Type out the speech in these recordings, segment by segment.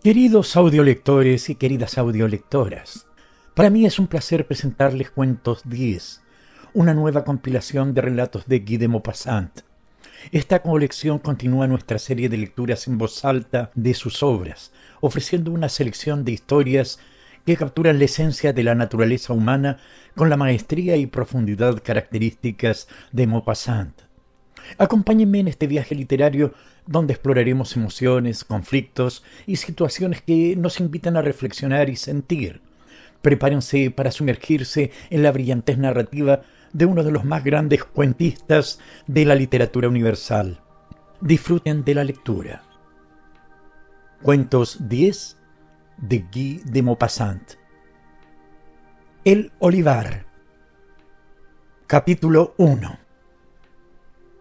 Queridos audiolectores y queridas audiolectoras, para mí es un placer presentarles Cuentos 10, una nueva compilación de relatos de Guy de Maupassant. Esta colección continúa nuestra serie de lecturas en voz alta de sus obras, ofreciendo una selección de historias que capturan la esencia de la naturaleza humana con la maestría y profundidad características de Maupassant. Acompáñenme en este viaje literario donde exploraremos emociones, conflictos y situaciones que nos invitan a reflexionar y sentir. Prepárense para sumergirse en la brillantez narrativa de uno de los más grandes cuentistas de la literatura universal. Disfruten de la lectura. Cuentos 10 de Guy de Maupassant. El olivar. Capítulo 1.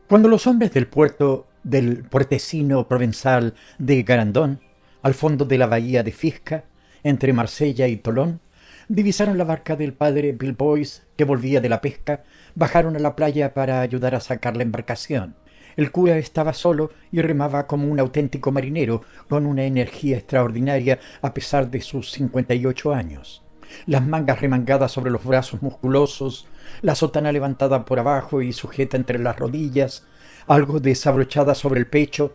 Cuando los hombres del puerto, del puertecino provenzal de Garandón, al fondo de la bahía de Fisca, entre Marsella y Tolón, divisaron la barca del padre Bill Boyce, que volvía de la pesca, bajaron a la playa para ayudar a sacar la embarcación. El cura estaba solo y remaba como un auténtico marinero, con una energía extraordinaria a pesar de sus 58 años. Las mangas remangadas sobre los brazos musculosos, la sotana levantada por abajo y sujeta entre las rodillas, algo desabrochada sobre el pecho,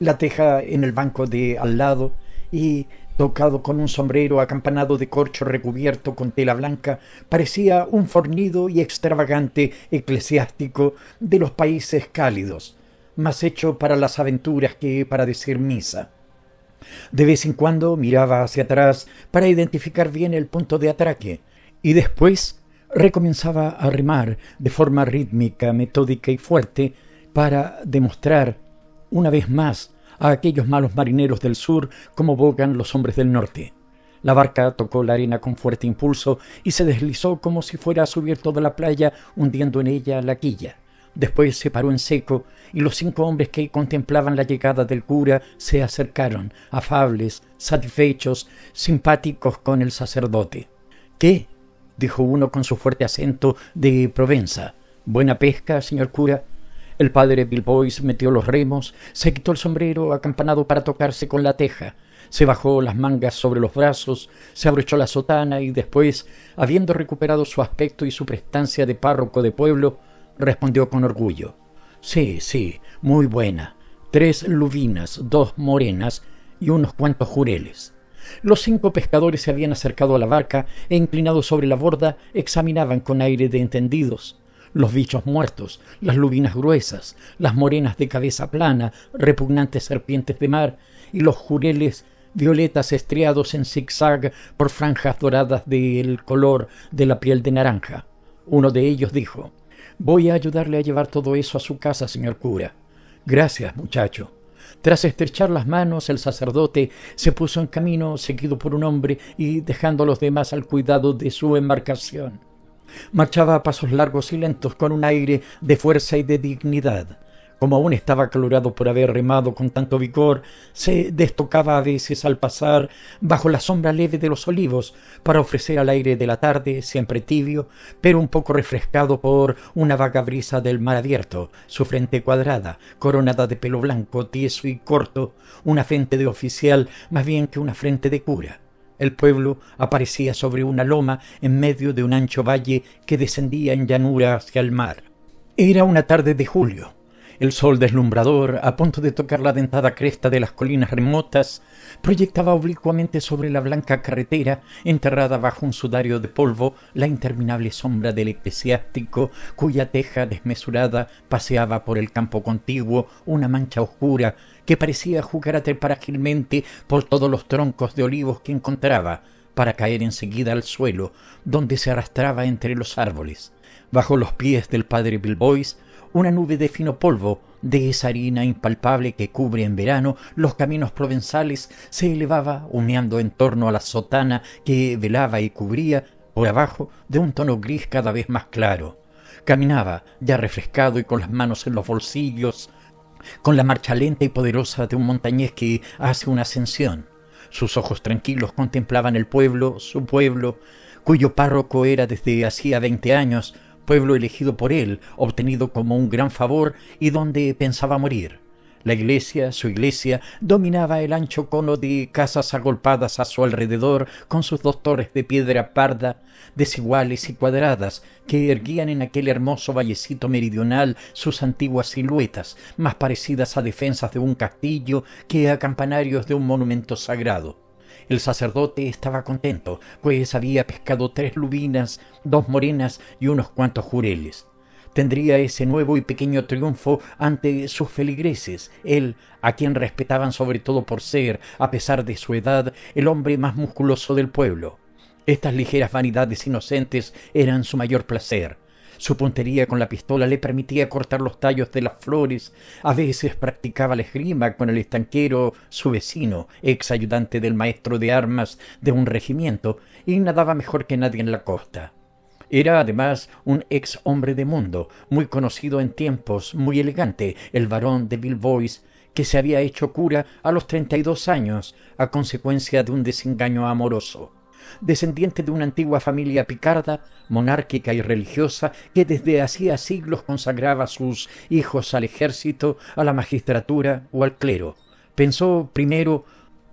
la teja en el banco de al lado y, tocado con un sombrero acampanado de corcho recubierto con tela blanca, parecía un fornido y extravagante eclesiástico de los países cálidos, más hecho para las aventuras que para decir misa. De vez en cuando miraba hacia atrás para identificar bien el punto de atraque y después recomenzaba a remar de forma rítmica, metódica y fuerte para demostrar una vez más a aquellos malos marineros del sur cómo bogan los hombres del norte. La barca tocó la arena con fuerte impulso y se deslizó como si fuera a subir toda la playa, hundiendo en ella la quilla. Después se paró en seco y los 5 hombres que contemplaban la llegada del cura se acercaron, afables, satisfechos, simpáticos con el sacerdote. —¿Qué? —dijo uno con su fuerte acento de Provenza—. ¿Buena pesca, señor cura? El padre Bill Boyce metió los remos, se quitó el sombrero acampanado para tocarse con la teja, se bajó las mangas sobre los brazos, se abrochó la sotana y después, habiendo recuperado su aspecto y su prestancia de párroco de pueblo, respondió con orgullo. —Sí, sí, muy buena. 3 lubinas, 2 morenas y unos cuantos jureles. Los 5 pescadores se habían acercado a la barca e, inclinados sobre la borda, examinaban con aire de entendidos los bichos muertos, las lubinas gruesas, las morenas de cabeza plana, repugnantes serpientes de mar, y los jureles violetas estriados en zigzag por franjas doradas del color de la piel de naranja. Uno de ellos dijo: —Voy a ayudarle a llevar todo eso a su casa, señor cura. —Gracias, muchacho. Tras estrechar las manos, el sacerdote se puso en camino, seguido por un hombre y dejando a los demás al cuidado de su embarcación. Marchaba a pasos largos y lentos, con un aire de fuerza y de dignidad. Como aún estaba acalorado por haber remado con tanto vigor, se destocaba a veces al pasar bajo la sombra leve de los olivos para ofrecer al aire de la tarde, siempre tibio, pero un poco refrescado por una vaga brisa del mar abierto, su frente cuadrada, coronada de pelo blanco, tieso y corto, una frente de oficial más bien que una frente de cura. El pueblo aparecía sobre una loma en medio de un ancho valle que descendía en llanura hacia el mar. Era una tarde de julio. El sol deslumbrador, a punto de tocar la dentada cresta de las colinas remotas, proyectaba oblicuamente sobre la blanca carretera, enterrada bajo un sudario de polvo, la interminable sombra del eclesiástico, cuya teja desmesurada paseaba por el campo contiguo una mancha oscura que parecía jugar a trepar ágilmente por todos los troncos de olivos que encontraba, para caer enseguida al suelo, donde se arrastraba entre los árboles. Bajo los pies del padre Bill Boyce, una nube de fino polvo, de esa harina impalpable que cubre en verano los caminos provenzales, se elevaba humeando en torno a la sotana que velaba y cubría, por abajo, de un tono gris cada vez más claro. Caminaba, ya refrescado y con las manos en los bolsillos, con la marcha lenta y poderosa de un montañés que hace una ascensión. Sus ojos tranquilos contemplaban el pueblo, su pueblo, cuyo párroco era desde hacía 20 años, pueblo elegido por él, obtenido como un gran favor y donde pensaba morir. La iglesia, su iglesia, dominaba el ancho cono de casas agolpadas a su alrededor con sus dos torres de piedra parda, desiguales y cuadradas, que erguían en aquel hermoso vallecito meridional sus antiguas siluetas, más parecidas a defensas de un castillo que a campanarios de un monumento sagrado. El sacerdote estaba contento, pues había pescado 3 lubinas, 2 morenas y unos cuantos jureles. Tendría ese nuevo y pequeño triunfo ante sus feligreses, él, a quien respetaban sobre todo por ser, a pesar de su edad, el hombre más musculoso del pueblo. Estas ligeras vanidades inocentes eran su mayor placer. Su puntería con la pistola le permitía cortar los tallos de las flores. A veces practicaba la esgrima con el estanquero, su vecino, ex ayudante del maestro de armas de un regimiento, y nadaba mejor que nadie en la costa. Era además un ex hombre de mundo, muy conocido en tiempos, muy elegante, el barón de Bill Boyce, que se había hecho cura a los 32 años a consecuencia de un desengaño amoroso. Descendiente de una antigua familia picarda, monárquica y religiosa, que desde hacía siglos consagraba a sus hijos al ejército, a la magistratura o al clero. Pensó primero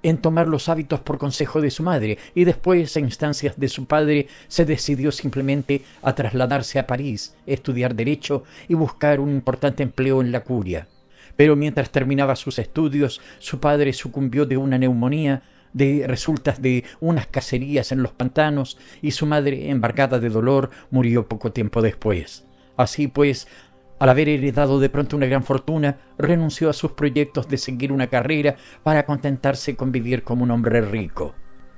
en tomar los hábitos por consejo de su madre y después, a instancias de su padre, se decidió simplemente a trasladarse a París, estudiar Derecho y buscar un importante empleo en la curia. Pero mientras terminaba sus estudios, su padre sucumbió de una neumonía, de resultas de unas cacerías en los pantanos, y su madre, embargada de dolor, murió poco tiempo después. Así pues, al haber heredado de pronto una gran fortuna, renunció a sus proyectos de seguir una carrera para contentarse con vivir como un hombre rico.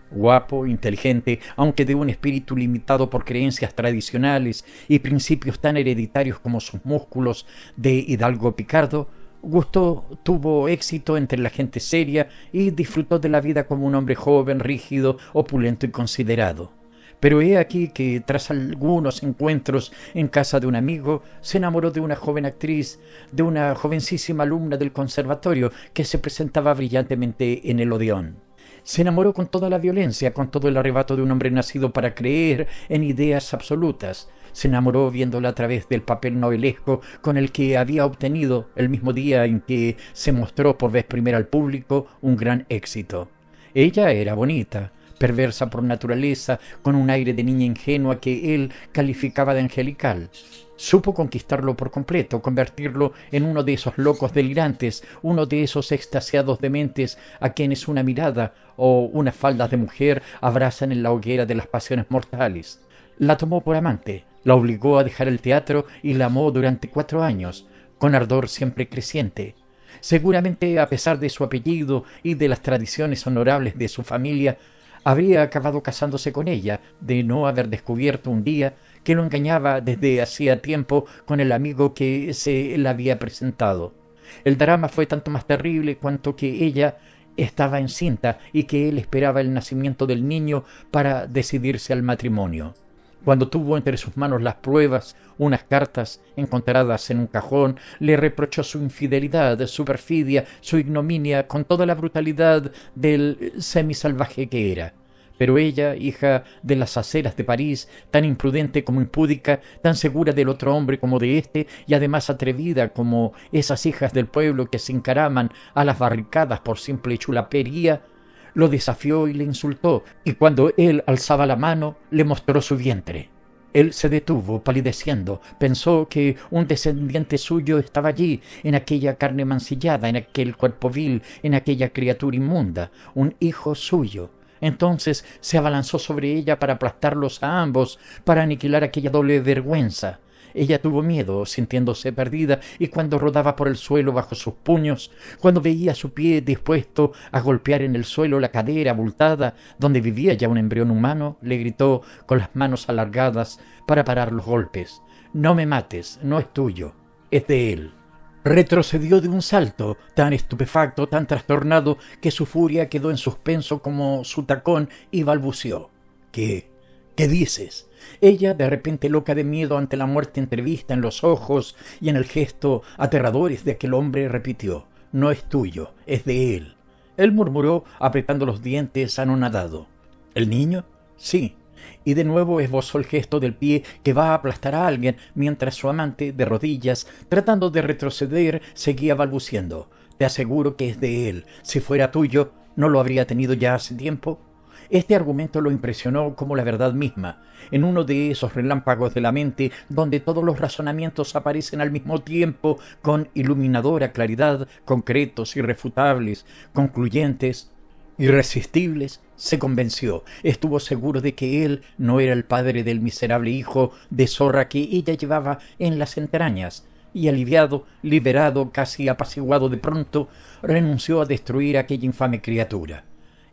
Guapo, inteligente, aunque de un espíritu limitado por creencias tradicionales y principios tan hereditarios como sus músculos de hidalgo picardo, Gusto tuvo éxito entre la gente seria y disfrutó de la vida como un hombre joven, rígido, opulento y considerado. Pero he aquí que, tras algunos encuentros en casa de un amigo, se enamoró de una joven actriz, de una jovencísima alumna del conservatorio que se presentaba brillantemente en el Odeón. Se enamoró con toda la violencia, con todo el arrebato de un hombre nacido para creer en ideas absolutas. Se enamoró viéndola a través del papel novelesco con el que había obtenido, el mismo día en que se mostró por vez primera al público, un gran éxito. Ella era bonita, perversa por naturaleza, con un aire de niña ingenua que él calificaba de angelical. Supo conquistarlo por completo, convertirlo en uno de esos locos delirantes, uno de esos extasiados dementes a quienes una mirada o unas faldas de mujer abrazan en la hoguera de las pasiones mortales. La tomó por amante. La obligó a dejar el teatro y la amó durante 4 años, con ardor siempre creciente. Seguramente, a pesar de su apellido y de las tradiciones honorables de su familia, habría acabado casándose con ella, de no haber descubierto un día que lo engañaba desde hacía tiempo con el amigo que se le había presentado. El drama fue tanto más terrible cuanto que ella estaba encinta y que él esperaba el nacimiento del niño para decidirse al matrimonio. Cuando tuvo entre sus manos las pruebas, unas cartas encontradas en un cajón, le reprochó su infidelidad, su perfidia, su ignominia, con toda la brutalidad del semisalvaje que era. Pero ella, hija de las aceras de París, tan imprudente como impúdica, tan segura del otro hombre como de éste, y además atrevida como esas hijas del pueblo que se encaraman a las barricadas por simple chulapería, lo desafió y le insultó, y cuando él alzaba la mano, le mostró su vientre. Él se detuvo, palideciendo, pensó que un descendiente suyo estaba allí, en aquella carne mancillada, en aquel cuerpo vil, en aquella criatura inmunda, un hijo suyo. Entonces se abalanzó sobre ella para aplastarlos a ambos, para aniquilar aquella doble vergüenza. Ella tuvo miedo, sintiéndose perdida, y cuando rodaba por el suelo bajo sus puños, cuando veía su pie dispuesto a golpear en el suelo la cadera abultada donde vivía ya un embrión humano, le gritó con las manos alargadas para parar los golpes: «No me mates, no es tuyo, es de él». Retrocedió de un salto, tan estupefacto, tan trastornado, que su furia quedó en suspenso como su tacón y balbuceó: ¿Qué dices? Ella, de repente loca de miedo ante la muerte entrevista en los ojos y en el gesto aterradores de aquel hombre, repitió: «No es tuyo, es de él». Él murmuró, apretando los dientes, anonadado: «¿El niño?». «Sí». Y de nuevo esbozó el gesto del pie que va a aplastar a alguien, mientras su amante, de rodillas, tratando de retroceder, seguía balbuciendo: Te aseguro que es de él. Si fuera tuyo, no lo habría tenido ya hace tiempo. Este argumento lo impresionó como la verdad misma, en uno de esos relámpagos de la mente donde todos los razonamientos aparecen al mismo tiempo con iluminadora claridad, concretos, irrefutables, concluyentes, irresistibles. Se convenció, estuvo seguro de que él no era el padre del miserable hijo de zorra que ella llevaba en las entrañas, y aliviado, liberado, casi apaciguado de pronto, renunció a destruir a aquella infame criatura.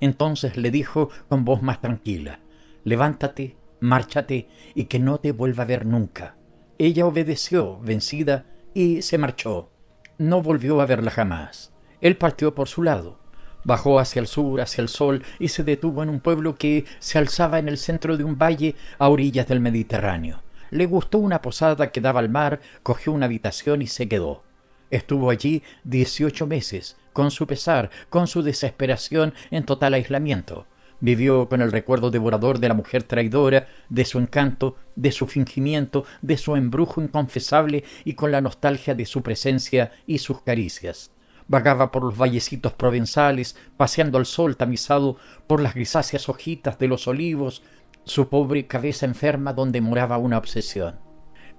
Entonces le dijo con voz más tranquila: «Levántate, márchate y que no te vuelva a ver nunca». Ella obedeció, vencida, y se marchó. No volvió a verla jamás. Él partió por su lado. Bajó hacia el sur, hacia el sol, y se detuvo en un pueblo que se alzaba en el centro de un valle a orillas del Mediterráneo. Le gustó una posada que daba al mar, cogió una habitación y se quedó. Estuvo allí 18 meses, con su pesar, con su desesperación, en total aislamiento. Vivió con el recuerdo devorador de la mujer traidora, de su encanto, de su fingimiento, de su embrujo inconfesable y con la nostalgia de su presencia y sus caricias. Vagaba por los vallecitos provenzales, paseando al sol tamizado por las grisáceas hojitas de los olivos, su pobre cabeza enferma donde moraba una obsesión.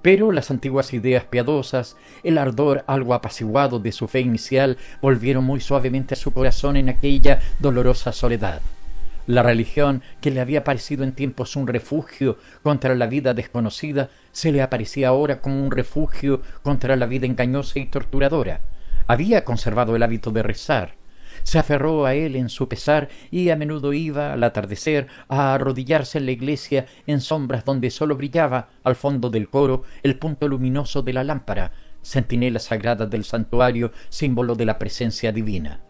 Pero las antiguas ideas piadosas, el ardor algo apaciguado de su fe inicial, volvieron muy suavemente a su corazón en aquella dolorosa soledad. La religión, que le había parecido en tiempos un refugio contra la vida desconocida, se le aparecía ahora como un refugio contra la vida engañosa y torturadora. Había conservado el hábito de rezar. Se aferró a él en su pesar y a menudo iba, al atardecer, a arrodillarse en la iglesia en sombras donde solo brillaba, al fondo del coro, el punto luminoso de la lámpara, centinela sagrada del santuario, símbolo de la presencia divina.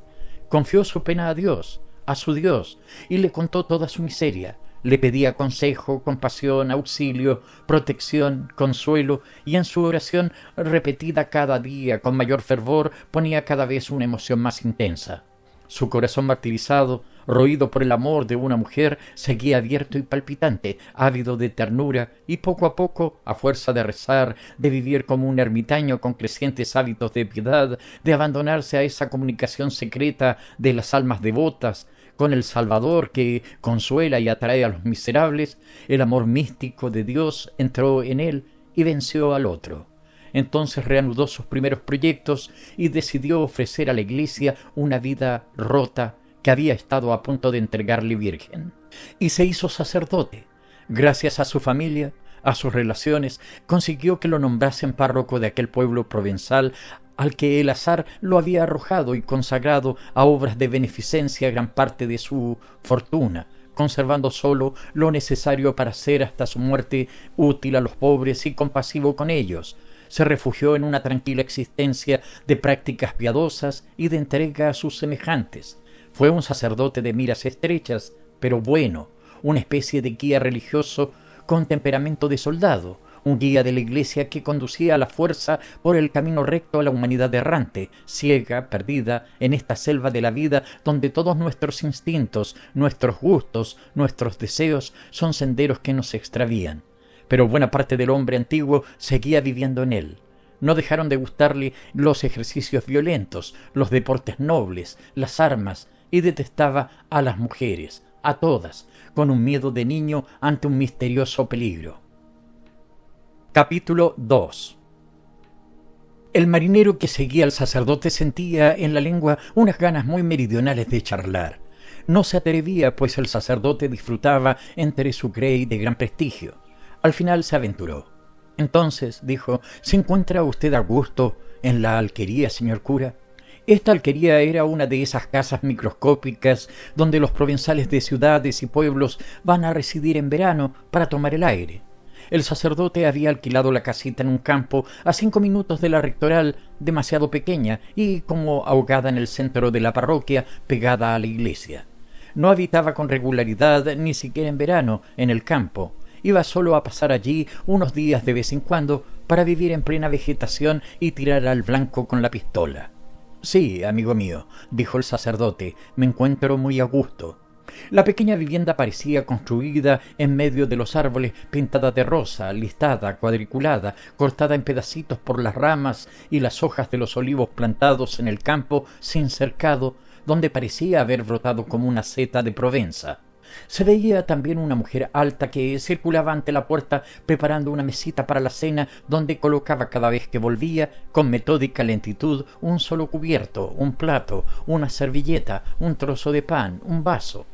Confió su pena a Dios, a su Dios, y le contó toda su miseria. Le pedía consejo, compasión, auxilio, protección, consuelo, y en su oración, repetida cada día con mayor fervor, ponía cada vez una emoción más intensa. Su corazón martirizado, roído por el amor de una mujer, seguía abierto y palpitante, ávido de ternura, y poco a poco, a fuerza de rezar, de vivir como un ermitaño con crecientes hábitos de piedad, de abandonarse a esa comunicación secreta de las almas devotas, con el Salvador que consuela y atrae a los miserables, el amor místico de Dios entró en él y venció al otro. Entonces reanudó sus primeros proyectos y decidió ofrecer a la iglesia una vida rota que había estado a punto de entregarle virgen. Y se hizo sacerdote. Gracias a su familia, a sus relaciones, consiguió que lo nombrasen párroco de aquel pueblo provenzal al que el azar lo había arrojado y consagrado a obras de beneficencia gran parte de su fortuna, conservando solo lo necesario para ser hasta su muerte útil a los pobres y compasivo con ellos. Se refugió en una tranquila existencia de prácticas piadosas y de entrega a sus semejantes. Fue un sacerdote de miras estrechas, pero bueno, una especie de guía religioso con temperamento de soldado, un guía de la iglesia que conducía a la fuerza por el camino recto a la humanidad errante, ciega, perdida, en esta selva de la vida donde todos nuestros instintos, nuestros gustos, nuestros deseos son senderos que nos extravían. Pero buena parte del hombre antiguo seguía viviendo en él. No dejaron de gustarle los ejercicios violentos, los deportes nobles, las armas, y detestaba a las mujeres, a todas, con un miedo de niño ante un misterioso peligro. Capítulo 2. El marinero que seguía al sacerdote sentía en la lengua unas ganas muy meridionales de charlar. No se atrevía, pues el sacerdote disfrutaba entre su grey de gran prestigio. Al final se aventuró. Entonces, dijo, ¿se encuentra usted a gusto en la alquería, señor cura? Esta alquería era una de esas casas microscópicas donde los provenzales de ciudades y pueblos van a residir en verano para tomar el aire. El sacerdote había alquilado la casita en un campo a 5 minutos de la rectoral, demasiado pequeña y como ahogada en el centro de la parroquia, pegada a la iglesia. No habitaba con regularidad, ni siquiera en verano, en el campo. Iba solo a pasar allí unos días de vez en cuando para vivir en plena vegetación y tirar al blanco con la pistola. «Sí, amigo mío», dijo el sacerdote, «me encuentro muy a gusto». La pequeña vivienda parecía construida en medio de los árboles, pintada de rosa, listada, cuadriculada, cortada en pedacitos por las ramas y las hojas de los olivos plantados en el campo sin cercado, donde parecía haber brotado como una seta de Provenza. Se veía también una mujer alta que circulaba ante la puerta preparando una mesita para la cena, donde colocaba cada vez que volvía, con metódica lentitud, un solo cubierto, un plato, una servilleta, un trozo de pan, un vaso.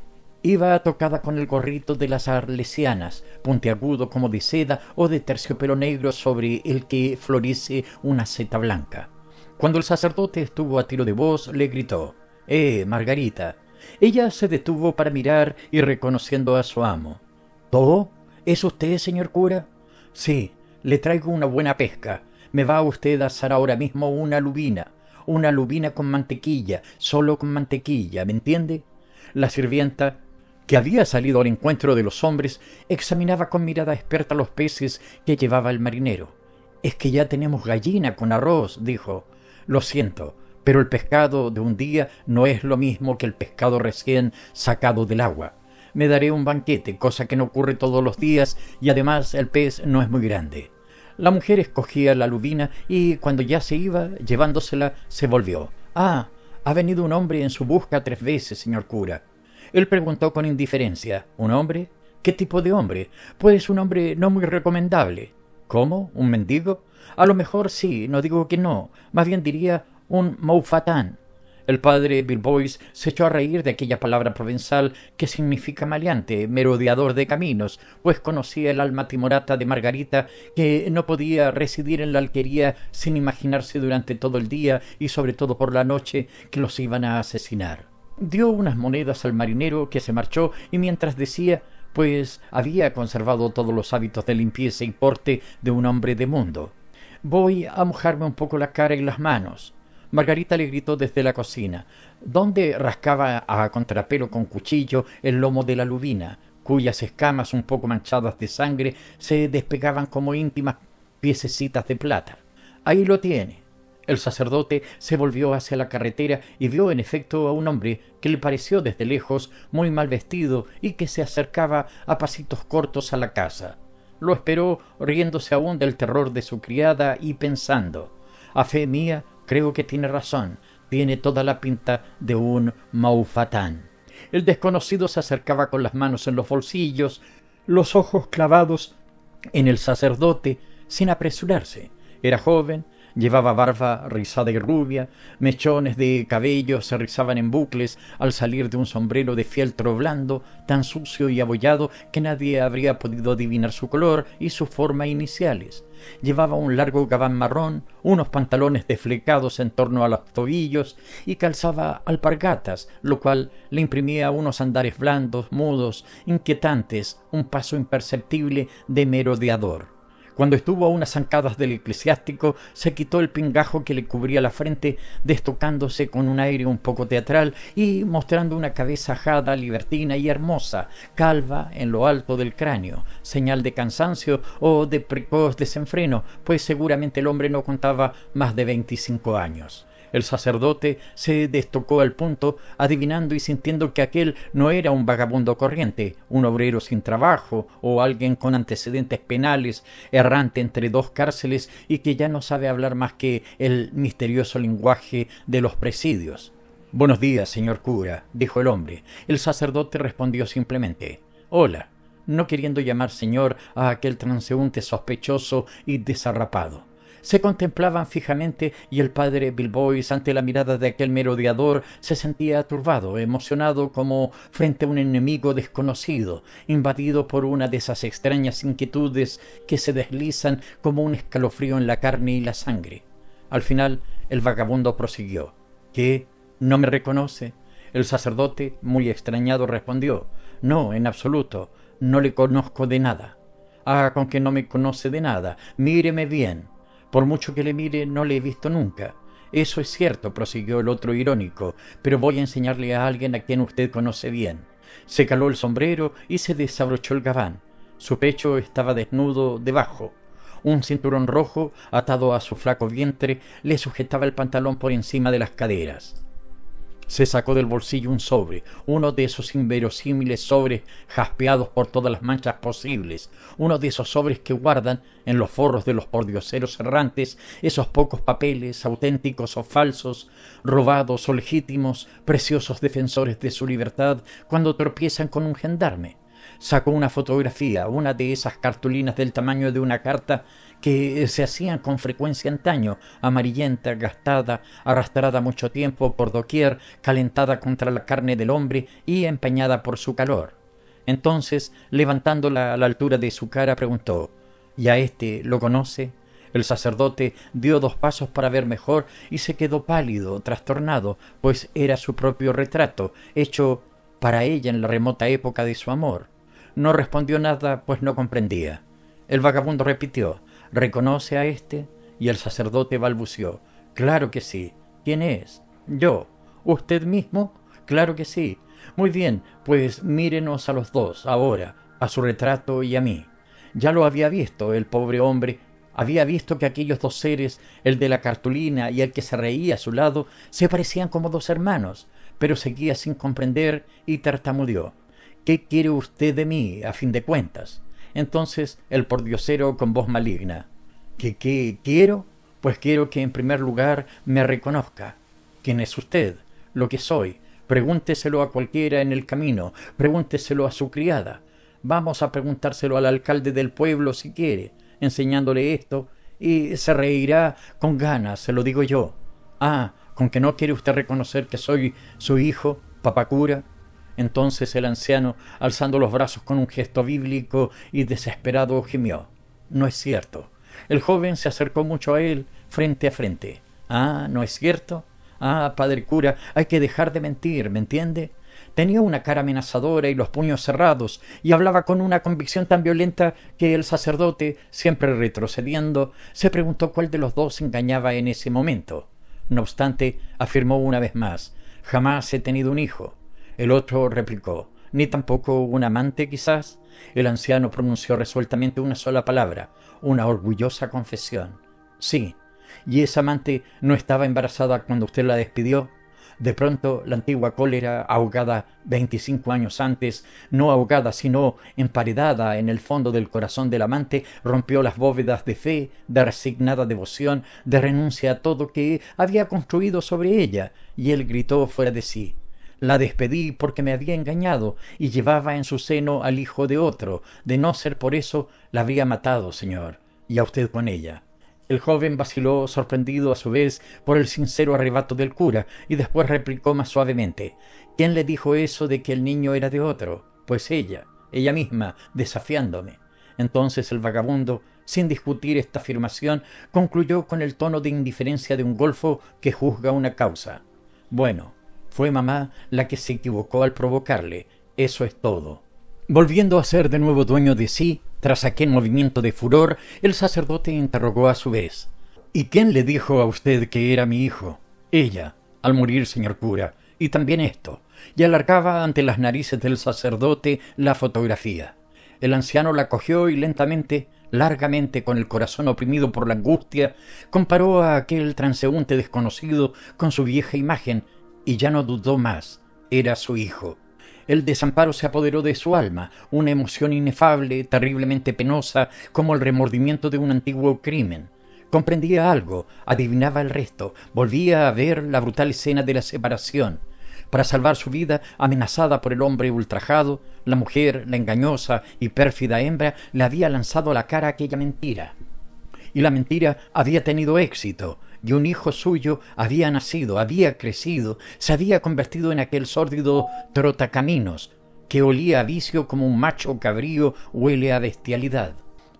Iba atocada con el gorrito de las arlesianas, puntiagudo como de seda o de terciopelo negro sobre el que florece una seta blanca. Cuando el sacerdote estuvo a tiro de voz, le gritó: Margarita. Ella se detuvo para mirar y reconociendo a su amo. —¿Todo? ¿Es usted, señor cura? —Sí, le traigo una buena pesca. Me va usted a asar ahora mismo una lubina con mantequilla, solo con mantequilla, ¿me entiende? La sirvienta, que había salido al encuentro de los hombres, examinaba con mirada experta los peces que llevaba el marinero. —Es que ya tenemos gallina con arroz —dijo—. Lo siento, pero el pescado de un día no es lo mismo que el pescado recién sacado del agua. Me daré un banquete, cosa que no ocurre todos los días, y además el pez no es muy grande. La mujer escogía la lubina y, cuando ya se iba, llevándosela, se volvió. —Ah, ha venido un hombre en su busca 3 veces, señor cura. Él preguntó con indiferencia: —¿Un hombre? ¿Qué tipo de hombre? Pues un hombre no muy recomendable. —¿Cómo? ¿Un mendigo? A lo mejor sí, no digo que no, más bien diría... un maufatán. El padre Bill Boyce se echó a reír de aquella palabra provenzal que significa maleante, merodeador de caminos, pues conocía el alma timorata de Margarita, que no podía residir en la alquería sin imaginarse durante todo el día y sobre todo por la noche que los iban a asesinar. Dio unas monedas al marinero, que se marchó, y mientras decía, pues había conservado todos los hábitos de limpieza y porte de un hombre de mundo: «Voy a mojarme un poco la cara y las manos». Margarita le gritó desde la cocina, donde rascaba a contrapelo con cuchillo el lomo de la lubina, cuyas escamas un poco manchadas de sangre se despegaban como íntimas piececitas de plata. —Ahí lo tiene. El sacerdote se volvió hacia la carretera y vio en efecto a un hombre que le pareció desde lejos muy mal vestido y que se acercaba a pasitos cortos a la casa. Lo esperó, riéndose aún del terror de su criada y pensando: —A fe mía, creo que tiene razón, tiene toda la pinta de un maufatán. El desconocido se acercaba con las manos en los bolsillos, los ojos clavados en el sacerdote, sin apresurarse. Era joven, llevaba barba rizada y rubia, mechones de cabello se rizaban en bucles al salir de un sombrero de fieltro blando, tan sucio y abollado que nadie habría podido adivinar su color y su forma iniciales. Llevaba un largo gabán marrón, unos pantalones desflecados en torno a los tobillos y calzaba alpargatas, lo cual le imprimía unos andares blandos, mudos, inquietantes, un paso imperceptible de merodeador. Cuando estuvo a unas zancadas del eclesiástico, se quitó el pingajo que le cubría la frente, destocándose con un aire un poco teatral y mostrando una cabeza ajada, libertina y hermosa, calva en lo alto del cráneo, señal de cansancio o de precoz desenfreno, pues seguramente el hombre no contaba más de 25 años. El sacerdote se destocó al punto, adivinando y sintiendo que aquel no era un vagabundo corriente, un obrero sin trabajo o alguien con antecedentes penales, errante entre 2 cárceles y que ya no sabe hablar más que el misterioso lenguaje de los presidios. —Buenos días, señor cura —dijo el hombre. El sacerdote respondió simplemente: —Hola, no queriendo llamar señor a aquel transeúnte sospechoso y desarrapado. Se contemplaban fijamente y el padre Bill Boyce, ante la mirada de aquel merodeador, se sentía turbado, emocionado como frente a un enemigo desconocido, invadido por una de esas extrañas inquietudes que se deslizan como un escalofrío en la carne y la sangre. Al final, el vagabundo prosiguió: —¿Qué? ¿No me reconoce? El sacerdote, muy extrañado, respondió: —No, en absoluto, no le conozco de nada. —Ah, con que no me conoce de nada, míreme bien. Por mucho que le mire, no le he visto nunca. —Eso es cierto —prosiguió el otro irónico—, pero voy a enseñarle a alguien a quien usted conoce bien. Se caló el sombrero y se desabrochó el gabán. Su pecho estaba desnudo debajo. Un cinturón rojo, atado a su flaco vientre, le sujetaba el pantalón por encima de las caderas. Se sacó del bolsillo un sobre, uno de esos inverosímiles sobres jaspeados por todas las manchas posibles, uno de esos sobres que guardan en los forros de los pordioseros errantes esos pocos papeles, auténticos o falsos, robados o legítimos, preciosos defensores de su libertad cuando tropiezan con un gendarme. Sacó una fotografía, una de esas cartulinas del tamaño de una carta que se hacían con frecuencia antaño, amarillenta, gastada, arrastrada mucho tiempo por doquier, calentada contra la carne del hombre y empañada por su calor. Entonces, levantándola a la altura de su cara, preguntó: —¿Y a este lo conoce? El sacerdote dio dos pasos para ver mejor y se quedó pálido, trastornado, pues era su propio retrato, hecho para ella en la remota época de su amor. No respondió nada, pues no comprendía. El vagabundo repitió: —¿Reconoce a este? Y el sacerdote balbuceó: —Claro que sí. —¿Quién es? —Yo. —¿Usted mismo? —Claro que sí. —Muy bien, pues mírenos a los dos ahora, a su retrato y a mí. Ya lo había visto el pobre hombre. Había visto que aquellos dos seres, el de la cartulina y el que se reía a su lado, se parecían como dos hermanos, pero seguía sin comprender y tartamudeó: —¿Qué quiere usted de mí, a fin de cuentas? Entonces el pordiosero con voz maligna: ¿Qué quiero? Pues quiero que en primer lugar me reconozca. ¿Quién es usted? Lo que soy. Pregúnteselo a cualquiera en el camino, pregúnteselo a su criada. Vamos a preguntárselo al alcalde del pueblo si quiere, enseñándole esto, y se reirá con ganas, se lo digo yo. Ah, ¿con que no quiere usted reconocer que soy su hijo, papacura? Entonces el anciano, alzando los brazos con un gesto bíblico y desesperado, gimió: —No es cierto. El joven se acercó mucho a él, frente a frente. —Ah, ¿no es cierto? Ah, padre cura, hay que dejar de mentir, ¿me entiende? Tenía una cara amenazadora y los puños cerrados, y hablaba con una convicción tan violenta que el sacerdote, siempre retrocediendo, se preguntó cuál de los dos engañaba en ese momento. No obstante, afirmó una vez más: —Jamás he tenido un hijo. El otro replicó: —¿Ni tampoco un amante, quizás? El anciano pronunció resueltamente una sola palabra, una orgullosa confesión: —Sí. ¿Y esa amante no estaba embarazada cuando usted la despidió? De pronto, la antigua cólera, ahogada 25 años antes, no ahogada sino emparedada en el fondo del corazón del amante, rompió las bóvedas de fe, de resignada devoción, de renuncia a todo que había construido sobre ella, y él gritó fuera de sí: —La despedí porque me había engañado y llevaba en su seno al hijo de otro. De no ser por eso, la habría matado, señor, y a usted con ella. El joven vaciló, sorprendido a su vez por el sincero arrebato del cura, y después replicó más suavemente: —¿Quién le dijo eso de que el niño era de otro? Pues ella misma, desafiándome. Entonces el vagabundo, sin discutir esta afirmación, concluyó con el tono de indiferencia de un golfo que juzga una causa: —Bueno, fue mamá la que se equivocó al provocarle. Eso es todo. Volviendo a ser de nuevo dueño de sí, tras aquel movimiento de furor, el sacerdote interrogó a su vez: —¿Y quién le dijo a usted que era mi hijo? —Ella, al morir, señor cura. Y también esto. Y alargaba ante las narices del sacerdote la fotografía. El anciano la cogió y lentamente, largamente, con el corazón oprimido por la angustia, comparó a aquel transeúnte desconocido con su vieja imagen, y ya no dudó más. Era su hijo. El desamparo se apoderó de su alma, una emoción inefable, terriblemente penosa, como el remordimiento de un antiguo crimen. Comprendía algo, adivinaba el resto, volvía a ver la brutal escena de la separación. Para salvar su vida, amenazada por el hombre ultrajado, la mujer, la engañosa y pérfida hembra, le había lanzado a la cara aquella mentira. Y la mentira había tenido éxito, y un hijo suyo había nacido, había crecido, se había convertido en aquel sórdido trotacaminos, que olía a vicio como un macho cabrío huele a bestialidad.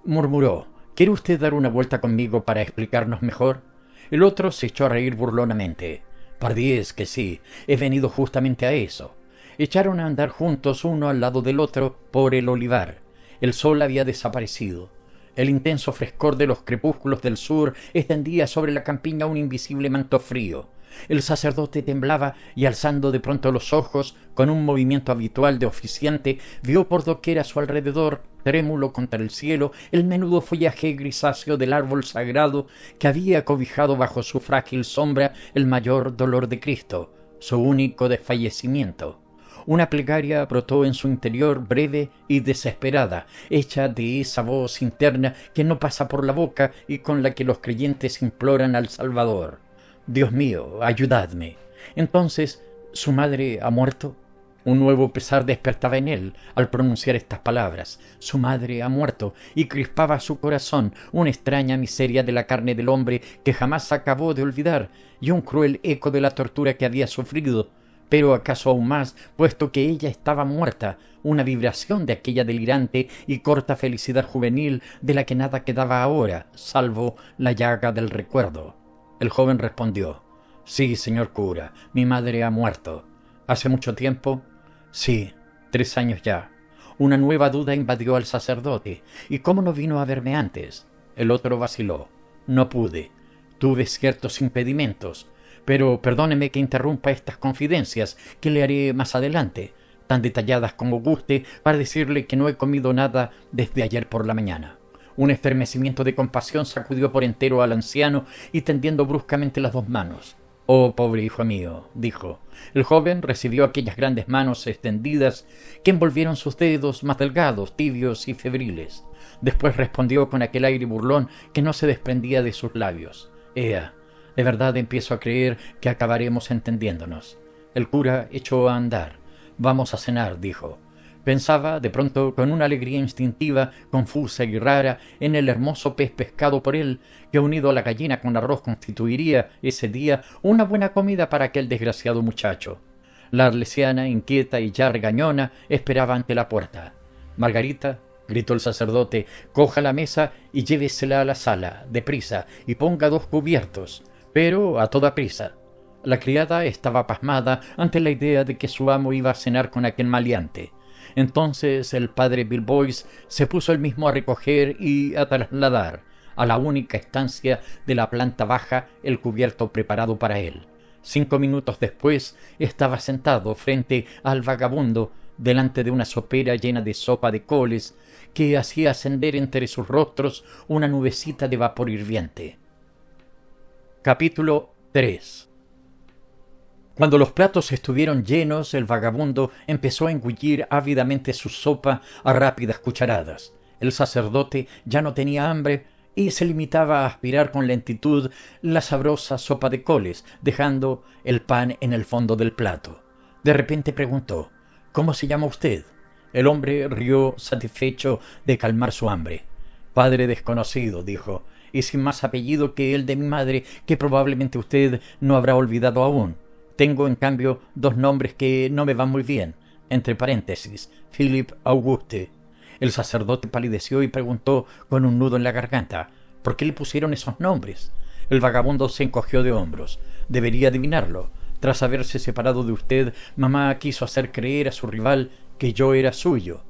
Murmuró: —¿Quiere usted dar una vuelta conmigo para explicarnos mejor? El otro se echó a reír burlonamente: —Pardiez que sí, he venido justamente a eso. Echaron a andar juntos, uno al lado del otro, por el olivar. El sol había desaparecido. El intenso frescor de los crepúsculos del sur extendía sobre la campiña un invisible manto frío. El sacerdote temblaba y, alzando de pronto los ojos, con un movimiento habitual de oficiante, vio por doquier a su alrededor, trémulo contra el cielo, el menudo follaje grisáceo del árbol sagrado que había cobijado bajo su frágil sombra el mayor dolor de Cristo, su único desfallecimiento. Una plegaria brotó en su interior, breve y desesperada, hecha de esa voz interna que no pasa por la boca y con la que los creyentes imploran al Salvador. «Dios mío, ayudadme». Entonces, ¿su madre ha muerto? Un nuevo pesar despertaba en él al pronunciar estas palabras. Su madre ha muerto, y crispaba su corazón una extraña miseria de la carne del hombre que jamás acabó de olvidar, y un cruel eco de la tortura que había sufrido, pero acaso aún más, puesto que ella estaba muerta, una vibración de aquella delirante y corta felicidad juvenil de la que nada quedaba ahora, salvo la llaga del recuerdo. El joven respondió: «Sí, señor cura, mi madre ha muerto». «¿Hace mucho tiempo?» «Sí, 3 años ya». Una nueva duda invadió al sacerdote. «¿Y cómo no vino a verme antes?» El otro vaciló. «No pude. Tuve ciertos impedimentos. Pero perdóneme que interrumpa estas confidencias, que le haré más adelante, tan detalladas como guste, para decirle que no he comido nada desde ayer por la mañana». Un estremecimiento de compasión sacudió por entero al anciano y tendiendo bruscamente las 2 manos. «Oh, pobre hijo mío», dijo. El joven recibió aquellas grandes manos extendidas que envolvieron sus dedos más delgados, tibios y febriles. Después respondió con aquel aire burlón que no se desprendía de sus labios: «Ea, de verdad empiezo a creer que acabaremos entendiéndonos». El cura echó a andar. «Vamos a cenar», dijo. Pensaba, de pronto, con una alegría instintiva, confusa y rara, en el hermoso pez pescado por él, que unido a la gallina con arroz constituiría, ese día, una buena comida para aquel desgraciado muchacho. La arlesiana, inquieta y ya regañona, esperaba ante la puerta. «Margarita», gritó el sacerdote, «coja la mesa y llévesela a la sala, deprisa, y ponga 2 cubiertos, pero a toda prisa». La criada estaba pasmada ante la idea de que su amo iba a cenar con aquel maleante. Entonces el padre Bill Boyce se puso él mismo a recoger y a trasladar a la única estancia de la planta baja el cubierto preparado para él. 5 minutos después estaba sentado frente al vagabundo delante de una sopera llena de sopa de coles que hacía ascender entre sus rostros una nubecita de vapor hirviente. Capítulo 3. Cuando los platos estuvieron llenos, el vagabundo empezó a engullir ávidamente su sopa a rápidas cucharadas. El sacerdote ya no tenía hambre y se limitaba a aspirar con lentitud la sabrosa sopa de coles, dejando el pan en el fondo del plato. De repente preguntó: «¿Cómo se llama usted?». El hombre rió satisfecho de calmar su hambre. «Padre desconocido», dijo, «y sin más apellido que el de mi madre, que probablemente usted no habrá olvidado aún. Tengo, en cambio, 2 nombres que no me van muy bien, entre paréntesis, Philippe-Auguste». El sacerdote palideció y preguntó con un nudo en la garganta: «¿Por qué le pusieron esos nombres?». El vagabundo se encogió de hombros. «Debería adivinarlo. Tras haberse separado de usted, mamá quiso hacer creer a su rival que yo era suyo.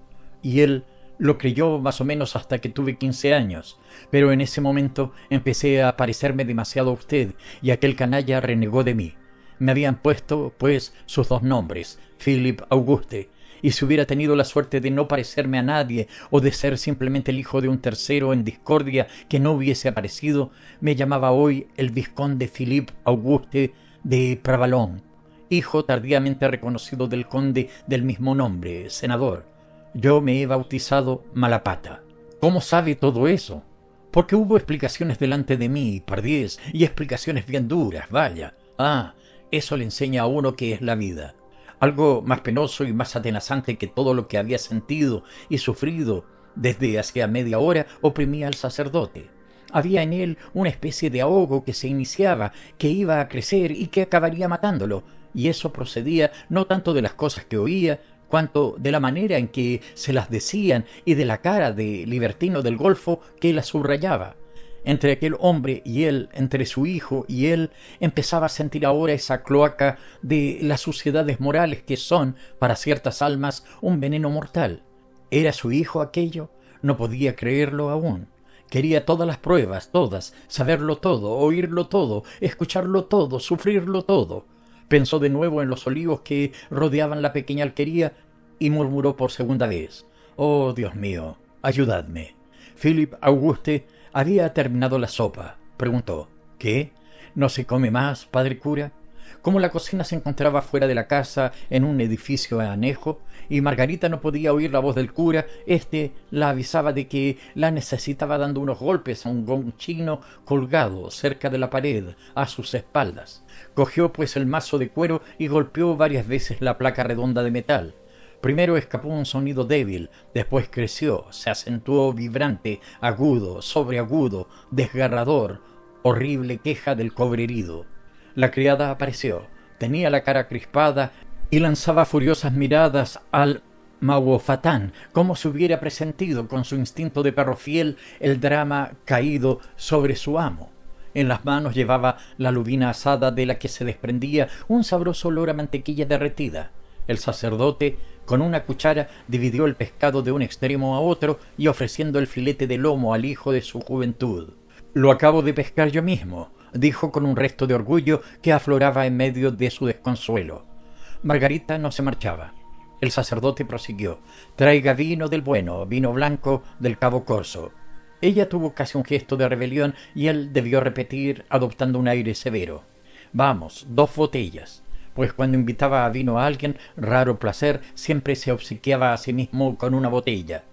Y él lo creyó más o menos hasta que tuve 15 años. Pero en ese momento empecé a parecerme demasiado a usted y aquel canalla renegó de mí. Me habían puesto, pues, sus 2 nombres, Philippe-Auguste, y si hubiera tenido la suerte de no parecerme a nadie o de ser simplemente el hijo de un tercero en discordia que no hubiese aparecido, me llamaba hoy el vizconde Philippe-Auguste de Pravalón, hijo tardíamente reconocido del conde del mismo nombre, senador. Yo me he bautizado Malapata». «¿Cómo sabe todo eso?». «Porque hubo explicaciones delante de mí, pardiez, y explicaciones bien duras, vaya». «Ah, eso le enseña a uno que es la vida». Algo más penoso y más atenazante que todo lo que había sentido y sufrido desde hacía media hora oprimía al sacerdote. Había en él una especie de ahogo que se iniciaba, que iba a crecer y que acabaría matándolo, y eso procedía no tanto de las cosas que oía, cuanto de la manera en que se las decían y de la cara de libertino del Golfo que las subrayaba. Entre aquel hombre y él, entre su hijo y él, empezaba a sentir ahora esa cloaca de las suciedades morales que son, para ciertas almas, un veneno mortal. ¿Era su hijo aquello? No podía creerlo aún. Quería todas las pruebas, todas, saberlo todo, oírlo todo, escucharlo todo, sufrirlo todo. Pensó de nuevo en los olivos que rodeaban la pequeña alquería y murmuró por segunda vez: «Oh, Dios mío, ayudadme». Philippe-Auguste había terminado la sopa. Preguntó: «¿Qué? ¿No se come más, padre cura?». Como la cocina se encontraba fuera de la casa, en un edificio anejo, y Margarita no podía oír la voz del cura, este la avisaba de que la necesitaba dando unos golpes a un gong chino colgado cerca de la pared, a sus espaldas. Cogió pues el mazo de cuero y golpeó varias veces la placa redonda de metal. Primero escapó un sonido débil, después creció, se acentuó vibrante, agudo, sobreagudo, desgarrador, horrible queja del cobre herido. La criada apareció, tenía la cara crispada y lanzaba furiosas miradas al Mauofatán, como si hubiera presentido con su instinto de perro fiel el drama caído sobre su amo. En las manos llevaba la lubina asada de la que se desprendía un sabroso olor a mantequilla derretida. El sacerdote, con una cuchara, dividió el pescado de un extremo a otro y ofreciendo el filete de lomo al hijo de su juventud. «Lo acabo de pescar yo mismo», dijo con un resto de orgullo que afloraba en medio de su desconsuelo. Margarita no se marchaba. El sacerdote prosiguió: «Traiga vino del bueno, vino blanco del Cabo Corso». Ella tuvo casi un gesto de rebelión y él debió repetir, adoptando un aire severo: «Vamos, 2 botellas». Pues cuando invitaba a vino a alguien, raro placer, siempre se obsequiaba a sí mismo con una botella.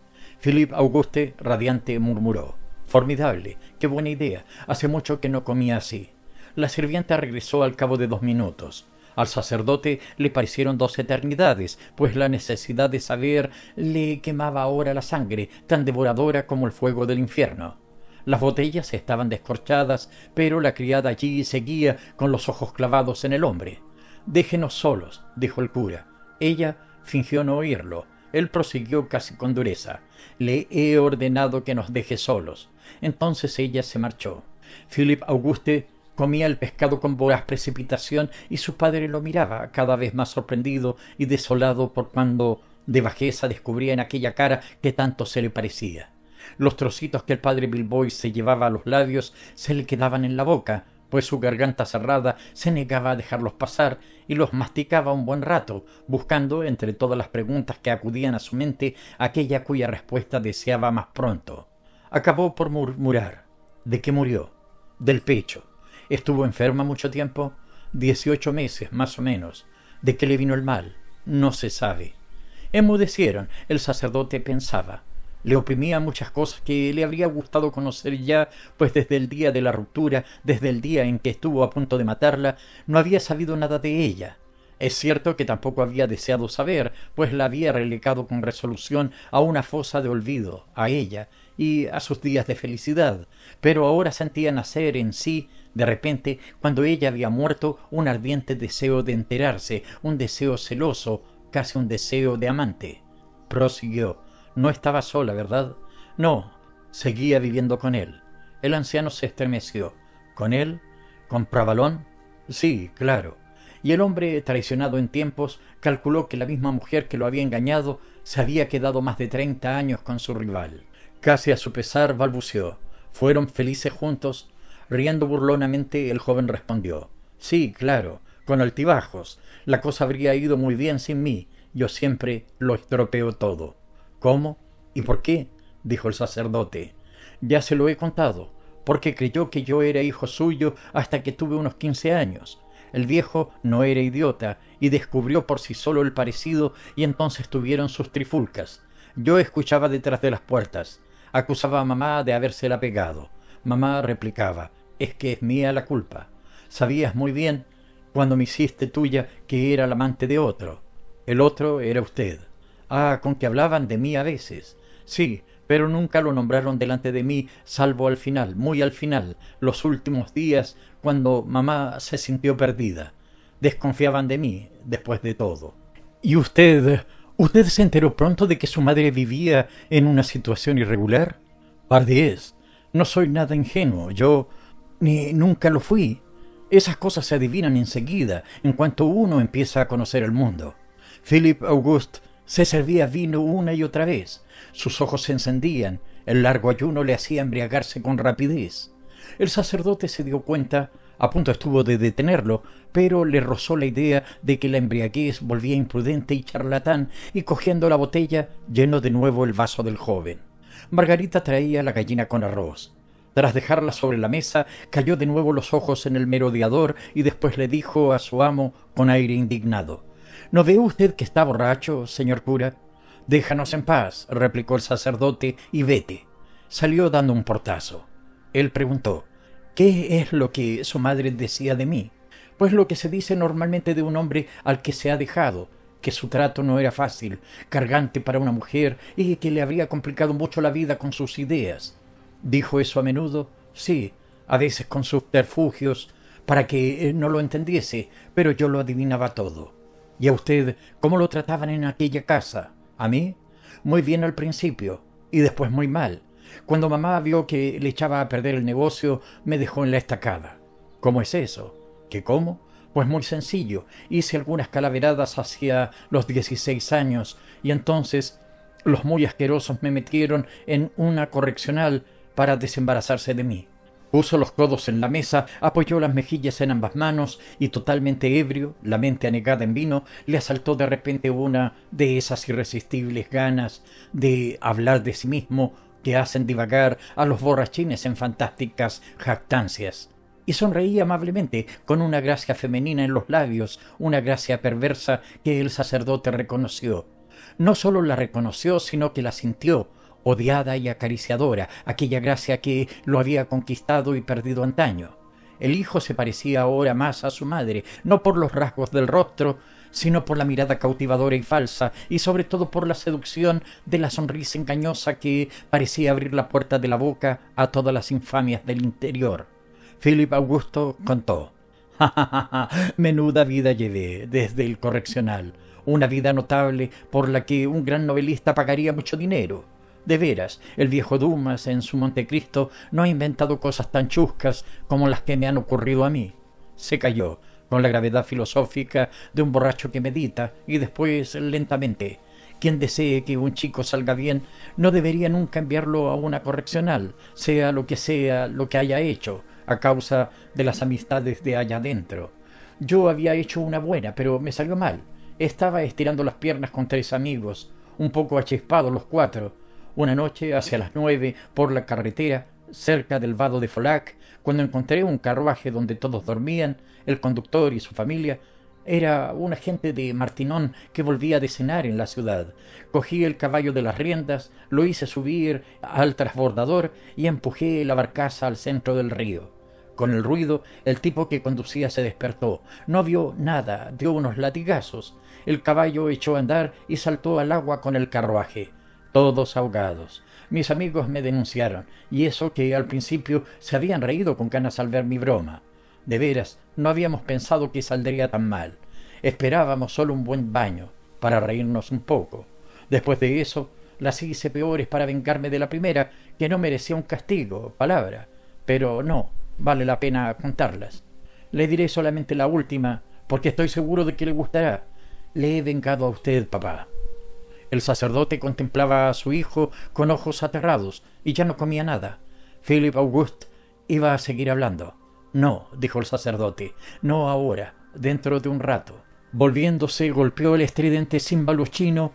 Philippe-Auguste, radiante, murmuró: «Formidable, qué buena idea, hace mucho que no comía así». La sirvienta regresó al cabo de 2 minutos. Al sacerdote le parecieron 2 eternidades, pues la necesidad de saber le quemaba ahora la sangre, tan devoradora como el fuego del infierno. Las botellas estaban descorchadas, pero la criada allí seguía con los ojos clavados en el hombre. «Déjenos solos», dijo el cura. Ella fingió no oírlo. Él prosiguió casi con dureza: «Le he ordenado que nos deje solos». Entonces ella se marchó. Philippe-Auguste comía el pescado con voraz precipitación y su padre lo miraba, cada vez más sorprendido y desolado por cuando de bajeza descubría en aquella cara que tanto se le parecía. Los trocitos que el padre Bill Boyce se llevaba a los labios se le quedaban en la boca, pues su garganta cerrada se negaba a dejarlos pasar y los masticaba un buen rato, buscando entre todas las preguntas que acudían a su mente aquella cuya respuesta deseaba más pronto. Acabó por murmurar: «¿De qué murió?». «Del pecho». «¿Estuvo enferma mucho tiempo?». «18 meses, más o menos». «¿De qué le vino el mal?». «No se sabe». Enmudecieron. El sacerdote pensaba. Le oprimía muchas cosas que le habría gustado conocer ya, pues desde el día de la ruptura, desde el día en que estuvo a punto de matarla, no había sabido nada de ella. Es cierto que tampoco había deseado saber, pues la había relegado con resolución a una fosa de olvido, a ella y a sus días de felicidad, pero ahora sentía nacer en sí, de repente, cuando ella había muerto, un ardiente deseo de enterarse, un deseo celoso, casi un deseo de amante. Prosiguió: «No estaba sola, ¿verdad?». «No, seguía viviendo con él». El anciano se estremeció. «¿Con él? ¿Con Pravalón?». «Sí, claro». Y el hombre, traicionado en tiempos, calculó que la misma mujer que lo había engañado se había quedado más de 30 años con su rival. Casi a su pesar, balbuceó: «¿Fueron felices juntos?». Riendo burlonamente, el joven respondió: «Sí, claro, con altibajos. La cosa habría ido muy bien sin mí. Yo siempre lo estropeo todo». «¿Cómo? ¿Y por qué?», dijo el sacerdote. «Ya se lo he contado, porque creyó que yo era hijo suyo hasta que tuve unos 15 años. El viejo no era idiota y descubrió por sí solo el parecido y entonces tuvieron sus trifulcas. Yo escuchaba detrás de las puertas. Acusaba a mamá de habérsela pegado. Mamá replicaba: «Es que es mía la culpa. Sabías muy bien, cuando me hiciste tuya, que era la amante de otro. El otro era usted». «Ah, con que hablaban de mí a veces». «Sí, pero nunca lo nombraron delante de mí, salvo al final, muy al final, los últimos días, cuando mamá se sintió perdida. Desconfiaban de mí, después de todo». «¿Y usted se enteró pronto de que su madre vivía en una situación irregular?». «Pardiez, no soy nada ingenuo, yo ni nunca lo fui. Esas cosas se adivinan enseguida, en cuanto uno empieza a conocer el mundo». Philippe-Auguste se servía vino una y otra vez. Sus ojos se encendían. El largo ayuno le hacía embriagarse con rapidez. El sacerdote se dio cuenta, a punto estuvo de detenerlo, pero le rozó la idea de que la embriaguez volvía imprudente y charlatán, y cogiendo la botella, llenó de nuevo el vaso del joven. Margarita traía la gallina con arroz. Tras dejarla sobre la mesa, cayó de nuevo los ojos en el merodeador y después le dijo a su amo con aire indignado: —¿No ve usted que está borracho, señor cura? —Déjanos en paz —replicó el sacerdote— y vete. Salió dando un portazo. Él preguntó: —¿Qué es lo que su madre decía de mí? —Pues lo que se dice normalmente de un hombre al que se ha dejado, que su trato no era fácil, cargante para una mujer y que le habría complicado mucho la vida con sus ideas. —¿Dijo eso a menudo? —Sí, a veces con subterfugios, para que no lo entendiese, pero yo lo adivinaba todo. —¿Y a usted cómo lo trataban en aquella casa? —¿A mí? Muy bien al principio, y después muy mal. Cuando mamá vio que le echaba a perder el negocio, me dejó en la estacada. —¿Cómo es eso? —¿Qué cómo? Pues muy sencillo. Hice algunas calaveradas hacia los 16 años, y entonces los muy asquerosos me metieron en una correccional para desembarazarse de mí. Puso los codos en la mesa, apoyó las mejillas en ambas manos y, totalmente ebrio, la mente anegada en vino, le asaltó de repente una de esas irresistibles ganas de hablar de sí mismo que hacen divagar a los borrachines en fantásticas jactancias. Y sonreía amablemente, con una gracia femenina en los labios, una gracia perversa que el sacerdote reconoció. No solo la reconoció, sino que la sintió, odiada y acariciadora, aquella gracia que lo había conquistado y perdido antaño. El hijo se parecía ahora más a su madre, no por los rasgos del rostro, sino por la mirada cautivadora y falsa, y sobre todo por la seducción de la sonrisa engañosa que parecía abrir la puerta de la boca a todas las infamias del interior. Philippe-Auguste contó: «Ja, ja, ja, ja, menuda vida llevé desde el correccional, una vida notable por la que un gran novelista pagaría mucho dinero. De veras, el viejo Dumas en su Montecristo no ha inventado cosas tan chuscas como las que me han ocurrido a mí». Se calló, con la gravedad filosófica de un borracho que medita, y después, lentamente: «Quien desee que un chico salga bien no debería nunca enviarlo a una correccional, sea lo que haya hecho, a causa de las amistades de allá adentro. Yo había hecho una buena, pero me salió mal. Estaba estirando las piernas con 3 amigos, un poco achispados los 4. Una noche, hacia las 9, por la carretera, cerca del vado de Folac, cuando encontré un carruaje donde todos dormían, el conductor y su familia. Era un agente de Martinón que volvía de cenar en la ciudad. Cogí el caballo de las riendas, lo hice subir al transbordador y empujé la barcaza al centro del río. Con el ruido, el tipo que conducía se despertó. No vio nada, dio unos latigazos. El caballo echó a andar y saltó al agua con el carruaje. Todos ahogados. Mis amigos me denunciaron, y eso que al principio se habían reído con ganas al ver mi broma. De veras, no habíamos pensado que saldría tan mal. Esperábamos solo un buen baño, para reírnos un poco. Después de eso, las hice peores para vengarme de la primera, que no merecía un castigo, palabra. Pero no, vale la pena contarlas. Le diré solamente la última, porque estoy seguro de que le gustará. Le he vengado a usted, papá». El sacerdote contemplaba a su hijo con ojos aterrados y ya no comía nada. Philippe-Auguste iba a seguir hablando. «No», dijo el sacerdote, «no ahora, dentro de un rato». Volviéndose, golpeó el estridente címbalo chino,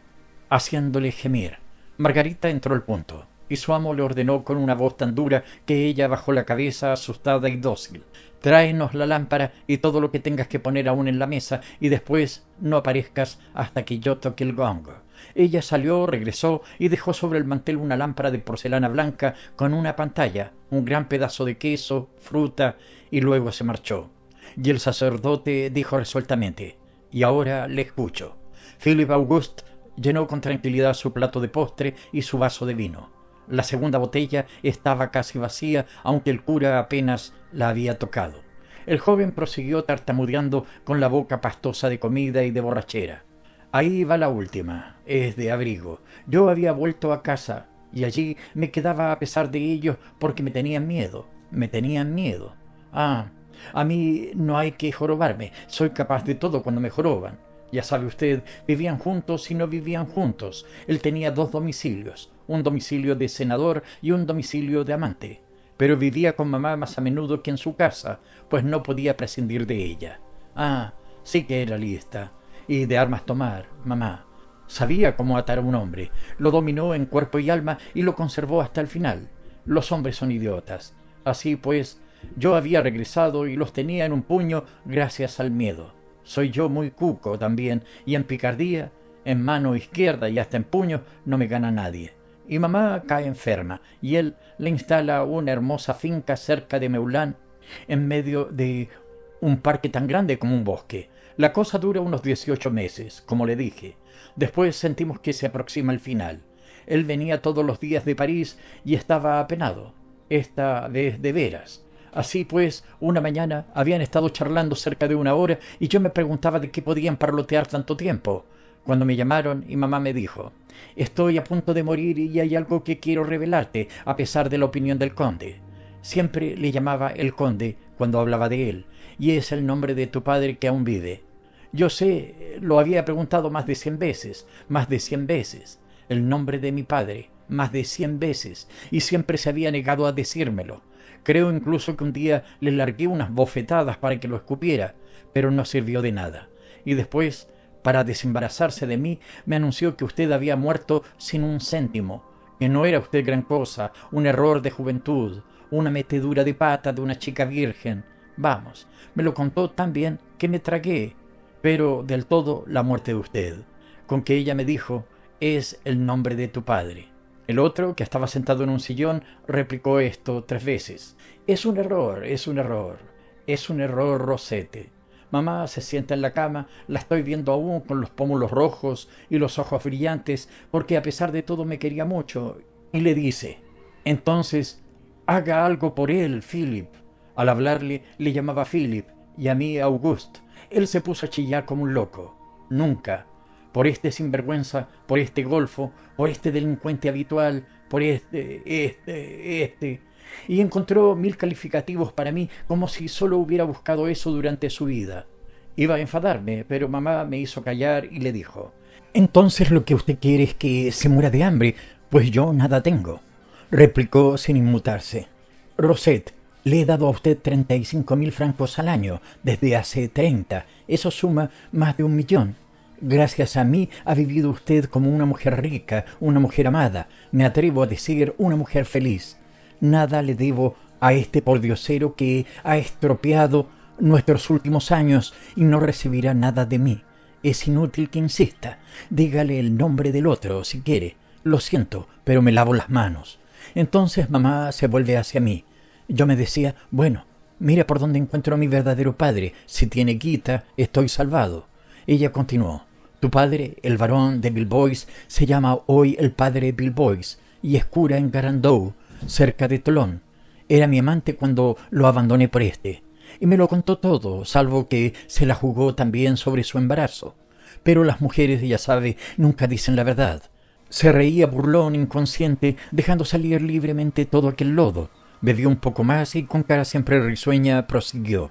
haciéndole gemir. Margarita entró al punto, y su amo le ordenó con una voz tan dura que ella bajó la cabeza asustada y dócil: «Tráenos la lámpara y todo lo que tengas que poner aún en la mesa, y después no aparezcas hasta que yo toque el gongo». Ella salió, regresó y dejó sobre el mantel una lámpara de porcelana blanca con una pantalla, un gran pedazo de queso, fruta, y luego se marchó. Y el sacerdote dijo resueltamente: «Y ahora le escucho». Philippe-Auguste llenó con tranquilidad su plato de postre y su vaso de vino. La segunda botella estaba casi vacía, aunque el cura apenas la había tocado. El joven prosiguió tartamudeando, con la boca pastosa de comida y de borrachera: «Ahí va la última, es de abrigo. Yo había vuelto a casa, y allí me quedaba a pesar de ellos porque me tenían miedo, Ah, a mí no hay que jorobarme, soy capaz de todo cuando me joroban. Ya sabe usted, vivían juntos y no vivían juntos. Él tenía 2 domicilios, un domicilio de senador y un domicilio de amante. Pero vivía con mamá más a menudo que en su casa, pues no podía prescindir de ella. Ah, sí que era lista. Y de armas tomar, mamá. Sabía cómo atar a un hombre, lo dominó en cuerpo y alma y lo conservó hasta el final. Los hombres son idiotas. Así pues, yo había regresado y los tenía en un puño gracias al miedo. Soy yo muy cuco también, y en picardía, en mano izquierda y hasta en puños, no me gana nadie. Y mamá cae enferma, y él le instala una hermosa finca cerca de Meulán, en medio de un parque tan grande como un bosque. La cosa dura unos 18 meses, como le dije. Después sentimos que se aproxima el final. Él venía todos los días de París y estaba apenado, esta vez de veras. Así pues, una mañana habían estado charlando cerca de una hora y yo me preguntaba de qué podían parlotear tanto tiempo, cuando me llamaron y mamá me dijo: «Estoy a punto de morir y hay algo que quiero revelarte, a pesar de la opinión del conde». Siempre le llamaba el conde cuando hablaba de él, y es el nombre de tu padre que aún vive. Yo sé, lo había preguntado más de 100 veces, el nombre de mi padre, más de 100 veces, y siempre se había negado a decírmelo. Creo incluso que un día le largué unas bofetadas para que lo escupiera, pero no sirvió de nada. Y después, para desembarazarse de mí, me anunció que usted había muerto sin un céntimo, que no era usted gran cosa, un error de juventud, una metedura de pata de una chica virgen. Vamos, me lo contó tan bien que me tragué, pero del todo la muerte de usted, con que ella me dijo: «Es el nombre de tu padre». El otro, que estaba sentado en un sillón, replicó esto 3 veces. «Es un error, es un error, es un error, Rosete». Mamá se sienta en la cama, la estoy viendo aún con los pómulos rojos y los ojos brillantes, porque a pesar de todo me quería mucho, y le dice: «Entonces, haga algo por él, Philip». Al hablarle, le llamaba Philip, y a mí Auguste. Él se puso a chillar como un loco. Nunca. Por este sinvergüenza, por este golfo, por este delincuente habitual, por este... Y encontró 1000 calificativos para mí, como si solo hubiera buscado eso durante su vida. Iba a enfadarme, pero mamá me hizo callar y le dijo: «Entonces lo que usted quiere es que se muera de hambre, pues yo nada tengo». Replicó sin inmutarse: «Rosette, le he dado a usted 35.000 francos al año, desde hace 30, eso suma más de 1.000.000. Gracias a mí ha vivido usted como una mujer rica, una mujer amada, me atrevo a decir una mujer feliz. Nada le debo a este pordiosero que ha estropeado nuestros últimos años y no recibirá nada de mí. Es inútil que insista. Dígale el nombre del otro si quiere. Lo siento, pero me lavo las manos». Entonces mamá se vuelve hacia mí. Yo me decía: «Bueno, mira por dónde encuentro a mi verdadero padre. Si tiene guita, estoy salvado». Ella continuó: «Tu padre, el barón de Bill Boyce, se llama hoy el padre Bill Boyce y es cura en Garandón, cerca de Tolón. Era mi amante cuando lo abandoné por este. Y me lo contó todo, salvo que se la jugó también sobre su embarazo. Pero las mujeres, ya sabe, nunca dicen la verdad. Se reía burlón, inconsciente, dejando salir libremente todo aquel lodo. Bebió un poco más y con cara siempre risueña prosiguió.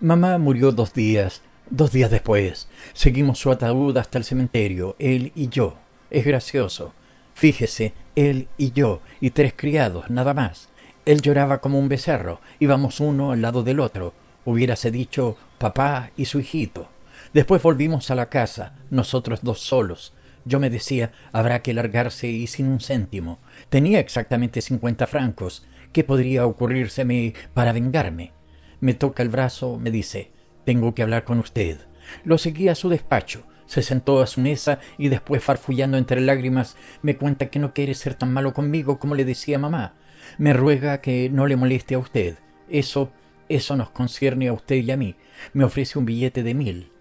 Mamá murió 2 días después. Seguimos su ataúd hasta el cementerio, él y yo. Es gracioso. Fíjese, él y yo, y 3 criados, nada más. Él lloraba como un becerro, íbamos uno al lado del otro, hubiérase dicho papá y su hijito. Después volvimos a la casa, nosotros 2 solos. Yo me decía: «Habrá que largarse y sin un céntimo». Tenía exactamente 50 francos. ¿Qué podría ocurrírseme para vengarme? Me toca el brazo, me dice: «Tengo que hablar con usted». Lo seguí a su despacho. Se sentó a su mesa y después, farfullando entre lágrimas, me cuenta que no quiere ser tan malo conmigo como le decía mamá. Me ruega que no le moleste a usted. Eso nos concierne a usted y a mí. Me ofrece un billete de 1000.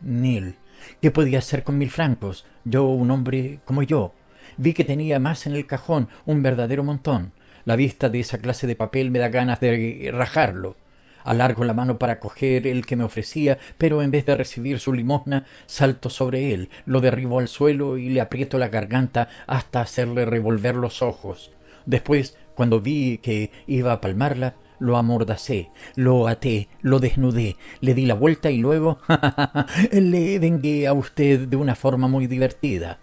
1000. ¿Qué podía hacer con 1000 francos? Yo, un hombre como yo. Vi que tenía más en el cajón, un verdadero montón. La vista de esa clase de papel me da ganas de rajarlo. Alargo la mano para coger el que me ofrecía, pero en vez de recibir su limosna, salto sobre él, lo derribo al suelo y le aprieto la garganta hasta hacerle revolver los ojos. Después, cuando vi que iba a palmarla, lo amordacé, lo até, lo desnudé, le di la vuelta y luego le vengué a usted de una forma muy divertida.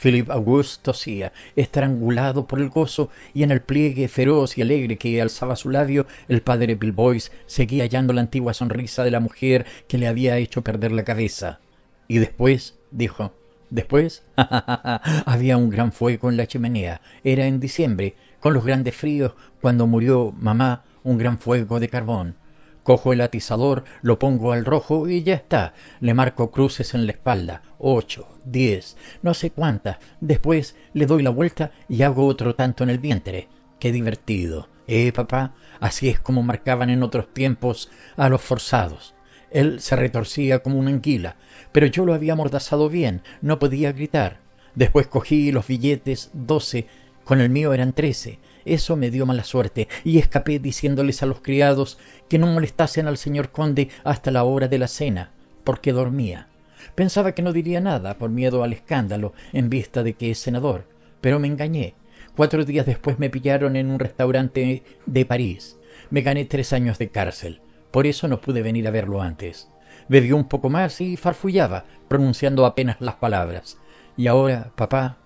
Philippe-Auguste tosía, estrangulado por el gozo, y en el pliegue feroz y alegre que alzaba su labio, el padre Bill Boyce seguía hallando la antigua sonrisa de la mujer que le había hecho perder la cabeza. Y después dijo: Después, había un gran fuego en la chimenea. Era en diciembre, con los grandes fríos, cuando murió mamá, un gran fuego de carbón. Cojo el atizador, lo pongo al rojo y ya está. Le marco cruces en la espalda, 8, 10, no sé cuántas. Después le doy la vuelta y hago otro tanto en el vientre. ¡Qué divertido! Papá, así es como marcaban en otros tiempos a los forzados. Él se retorcía como una anguila, pero yo lo había amordazado bien, no podía gritar. Después cogí los billetes, 12, con el mío eran 13. Eso me dio mala suerte y escapé diciéndoles a los criados que no molestasen al señor conde hasta la hora de la cena, porque dormía. Pensaba que no diría nada por miedo al escándalo en vista de que es senador, pero me engañé. 4 días después me pillaron en un restaurante de París. Me gané 3 años de cárcel. Por eso no pude venir a verlo antes. Bebí un poco más y farfullaba, pronunciando apenas las palabras. Y ahora, papá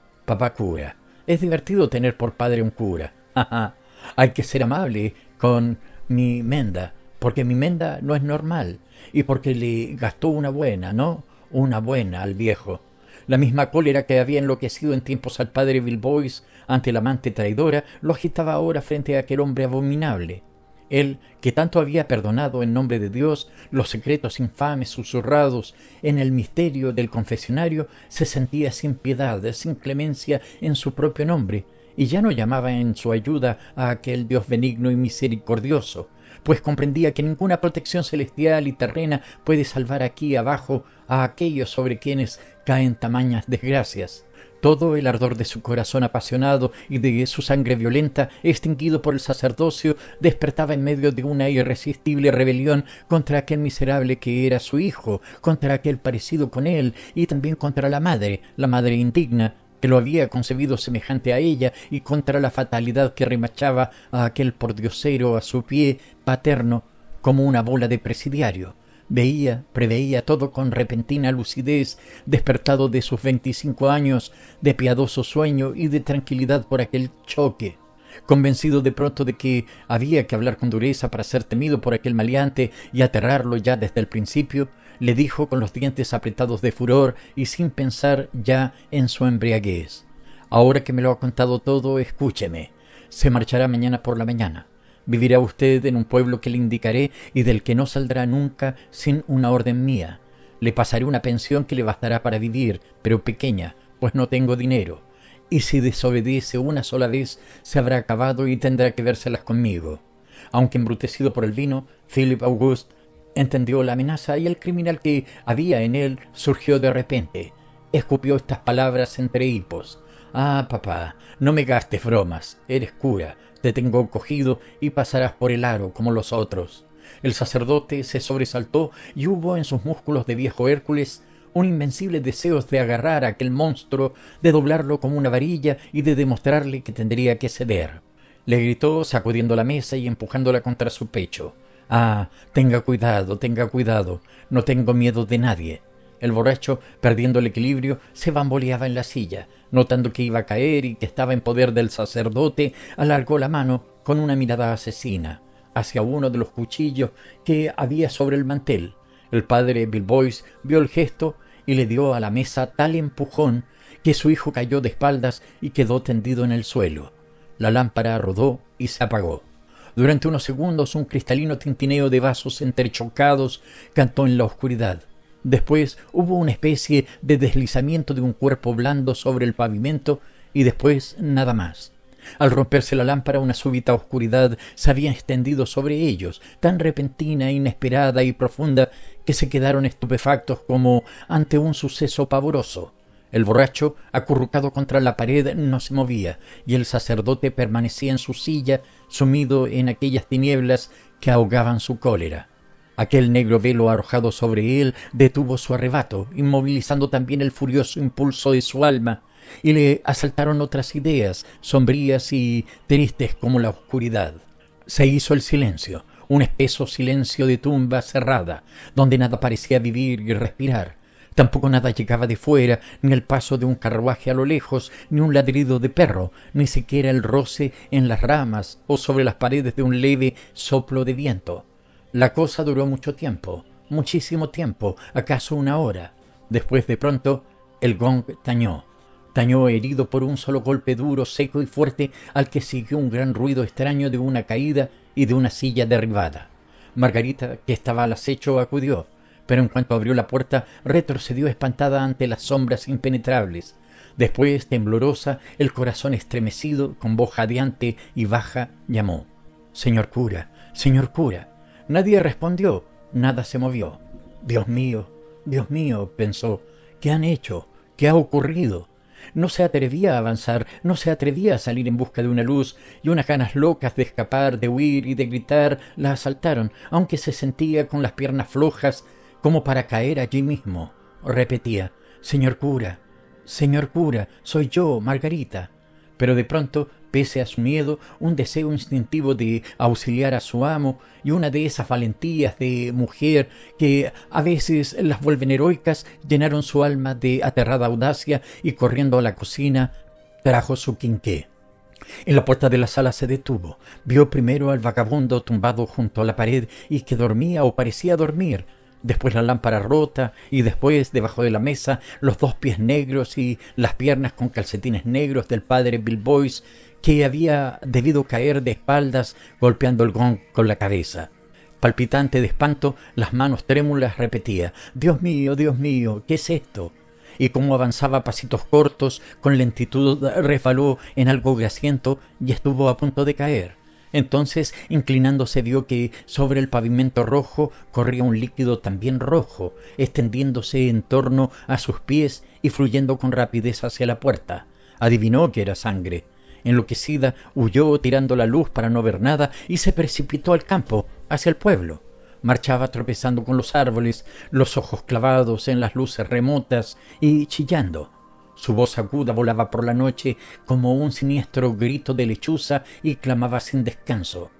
cura. Es divertido tener por padre un cura. Hay que ser amable con mi menda, porque mi menda no es normal, y porque le gastó una buena, ¿no? Una buena al viejo. La misma cólera que había enloquecido en tiempos al padre Bill Boyce ante la amante traidora, lo agitaba ahora frente a aquel hombre abominable. Él, que tanto había perdonado en nombre de Dios los secretos infames susurrados en el misterio del confesionario, se sentía sin piedad, sin clemencia en su propio nombre, y ya no llamaba en su ayuda a aquel Dios benigno y misericordioso, pues comprendía que ninguna protección celestial y terrena puede salvar aquí abajo a aquellos sobre quienes caen tamañas desgracias. Todo el ardor de su corazón apasionado y de su sangre violenta, extinguido por el sacerdocio, despertaba en medio de una irresistible rebelión contra aquel miserable que era su hijo, contra aquel parecido con él y también contra la madre indigna, que lo había concebido semejante a ella, y contra la fatalidad que remachaba a aquel pordiosero a su pie paterno como una bola de presidiario. Veía, preveía todo con repentina lucidez, despertado de sus 25 años, de piadoso sueño y de tranquilidad por aquel choque, convencido de pronto de que había que hablar con dureza para ser temido por aquel maleante y aterrarlo ya desde el principio. Le dijo con los dientes apretados de furor y sin pensar ya en su embriaguez: ahora que me lo ha contado todo, escúcheme. Se marchará mañana por la mañana. Vivirá usted en un pueblo que le indicaré y del que no saldrá nunca sin una orden mía. Le pasaré una pensión que le bastará para vivir, pero pequeña, pues no tengo dinero. Y si desobedece una sola vez, se habrá acabado y tendrá que vérselas conmigo. Aunque embrutecido por el vino, Philippe-Auguste entendió la amenaza y el criminal que había en él surgió de repente. Escupió estas palabras entre hipos: «Ah, papá, no me gastes bromas, eres cura. Te tengo cogido y pasarás por el aro como los otros». El sacerdote se sobresaltó y hubo en sus músculos de viejo Hércules un invencible deseo de agarrar a aquel monstruo, de doblarlo como una varilla y de demostrarle que tendría que ceder. Le gritó, sacudiendo la mesa y empujándola contra su pecho: «Ah, tenga cuidado, no tengo miedo de nadie». El borracho, perdiendo el equilibrio, se bamboleaba en la silla. Notando que iba a caer y que estaba en poder del sacerdote, alargó la mano con una mirada asesina hacia uno de los cuchillos que había sobre el mantel. El padre Bill Boyce vio el gesto y le dio a la mesa tal empujón que su hijo cayó de espaldas y quedó tendido en el suelo. La lámpara rodó y se apagó. Durante unos segundos un cristalino tintineo de vasos entrechocados cantó en la oscuridad. Después hubo una especie de deslizamiento de un cuerpo blando sobre el pavimento y después nada más. Al romperse la lámpara, una súbita oscuridad se había extendido sobre ellos, tan repentina, inesperada y profunda que se quedaron estupefactos como ante un suceso pavoroso. El borracho, acurrucado contra la pared, no se movía y el sacerdote permanecía en su silla, sumido en aquellas tinieblas que ahogaban su cólera. Aquel negro velo arrojado sobre él detuvo su arrebato, inmovilizando también el furioso impulso de su alma, y le asaltaron otras ideas, sombrías y tristes como la oscuridad. Se hizo el silencio, un espeso silencio de tumba cerrada, donde nada parecía vivir y respirar. Tampoco nada llegaba de fuera, ni el paso de un carruaje a lo lejos, ni un ladrido de perro, ni siquiera el roce en las ramas o sobre las paredes de un leve soplo de viento. La cosa duró mucho tiempo, muchísimo tiempo, acaso una hora. Después, de pronto, El gong tañó. Tañó herido por un solo golpe duro, seco y fuerte, al que siguió un gran ruido extraño de una caída y de una silla derribada. Margarita, que estaba al acecho, acudió, pero en cuanto abrió la puerta, retrocedió espantada ante las sombras impenetrables. Después, temblorosa, el corazón estremecido, con voz jadeante y baja, llamó: «Señor cura, señor cura». Nadie respondió, nada se movió. Dios mío», pensó, «¿qué han hecho? ¿Qué ha ocurrido?». No se atrevía a avanzar, no se atrevía a salir en busca de una luz, y unas ganas locas de escapar, de huir y de gritar la asaltaron, aunque se sentía con las piernas flojas como para caer allí mismo. Repetía: «Señor cura, soy yo, Margarita». Pero de pronto, pese a su miedo, un deseo instintivo de auxiliar a su amo y una de esas valentías de mujer que a veces las vuelven heroicas llenaron su alma de aterrada audacia y, corriendo a la cocina, trajo su quinqué. En la puerta de la sala se detuvo. Vio primero al vagabundo tumbado junto a la pared y que dormía o parecía dormir, después la lámpara rota y después, debajo de la mesa, los dos pies negros y las piernas con calcetines negros del padre Bill Boyce, que había debido caer de espaldas golpeando el gong con la cabeza. Palpitante de espanto, las manos trémulas repetía: Dios mío, ¿qué es esto?». Y como avanzaba a pasitos cortos, con lentitud resbaló en algo grasiento y estuvo a punto de caer. Entonces, inclinándose, vio que sobre el pavimento rojo corría un líquido también rojo, extendiéndose en torno a sus pies y fluyendo con rapidez hacia la puerta. Adivinó que era sangre. Enloquecida, huyó tirando la luz para no ver nada y se precipitó al campo, hacia el pueblo. Marchaba tropezando con los árboles, los ojos clavados en las luces remotas y chillando. Su voz aguda volaba por la noche como un siniestro grito de lechuza y clamaba sin descanso: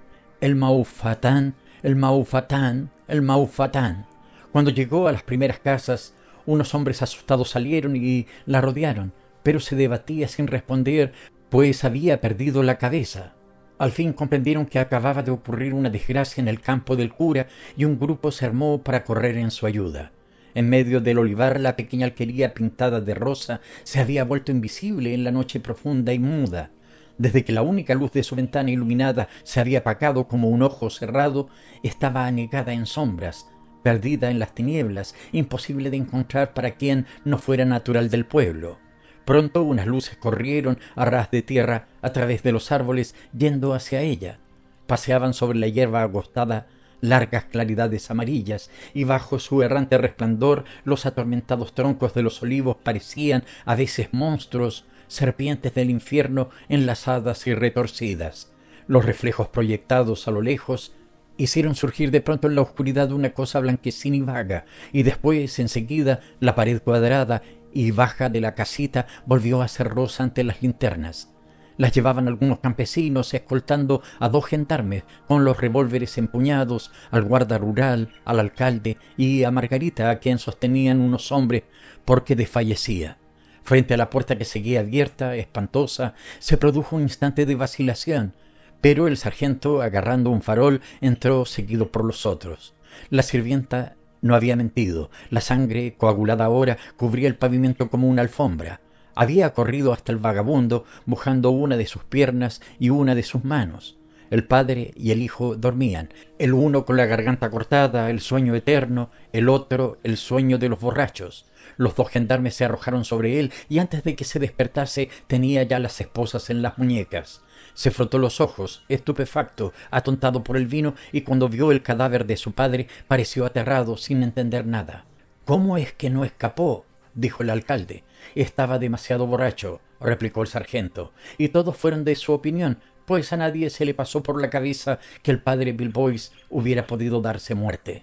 «¡El Maupassant! ¡El Maupassant! ¡El Maupassant!». Cuando llegó a las primeras casas, unos hombres asustados salieron y la rodearon, pero se debatía sin responder, pues había perdido la cabeza. Al fin comprendieron que acababa de ocurrir una desgracia en el campo del cura y un grupo se armó para correr en su ayuda. En medio del olivar, la pequeña alquería pintada de rosa se había vuelto invisible en la noche profunda y muda. Desde que la única luz de su ventana iluminada se había apagado como un ojo cerrado, estaba anegada en sombras, perdida en las tinieblas, imposible de encontrar para quien no fuera natural del pueblo. Pronto unas luces corrieron a ras de tierra a través de los árboles yendo hacia ella. Paseaban sobre la hierba agostada largas claridades amarillas, y bajo su errante resplandor los atormentados troncos de los olivos parecían a veces monstruos, serpientes del infierno enlazadas y retorcidas. Los reflejos proyectados a lo lejos hicieron surgir de pronto en la oscuridad una cosa blanquecina y vaga, y después, enseguida, la pared cuadrada y baja de la casita volvió a ser rosa ante las linternas. Las llevaban algunos campesinos, escoltando a dos gendarmes con los revólveres empuñados, al guarda rural, al alcalde y a Margarita, a quien sostenían unos hombres porque desfallecía. Frente a la puerta, que seguía abierta, espantosa, se produjo un instante de vacilación, pero el sargento, agarrando un farol, entró seguido por los otros. La sirvienta no había mentido. La sangre, coagulada ahora, cubría el pavimento como una alfombra. Había corrido hasta el vagabundo, mojando una de sus piernas y una de sus manos. El padre y el hijo dormían, el uno con la garganta cortada, el sueño eterno, el otro, el sueño de los borrachos. Los dos gendarmes se arrojaron sobre él y, antes de que se despertase, tenía ya las esposas en las muñecas. Se frotó los ojos, estupefacto, atontado por el vino, y cuando vio el cadáver de su padre, pareció aterrado, sin entender nada. «¿Cómo es que no escapó?», dijo el alcalde. «Estaba demasiado borracho», replicó el sargento, y todos fueron de su opinión, pues a nadie se le pasó por la cabeza que el padre Bill Boyce hubiera podido darse muerte.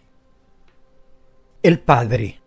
El padre.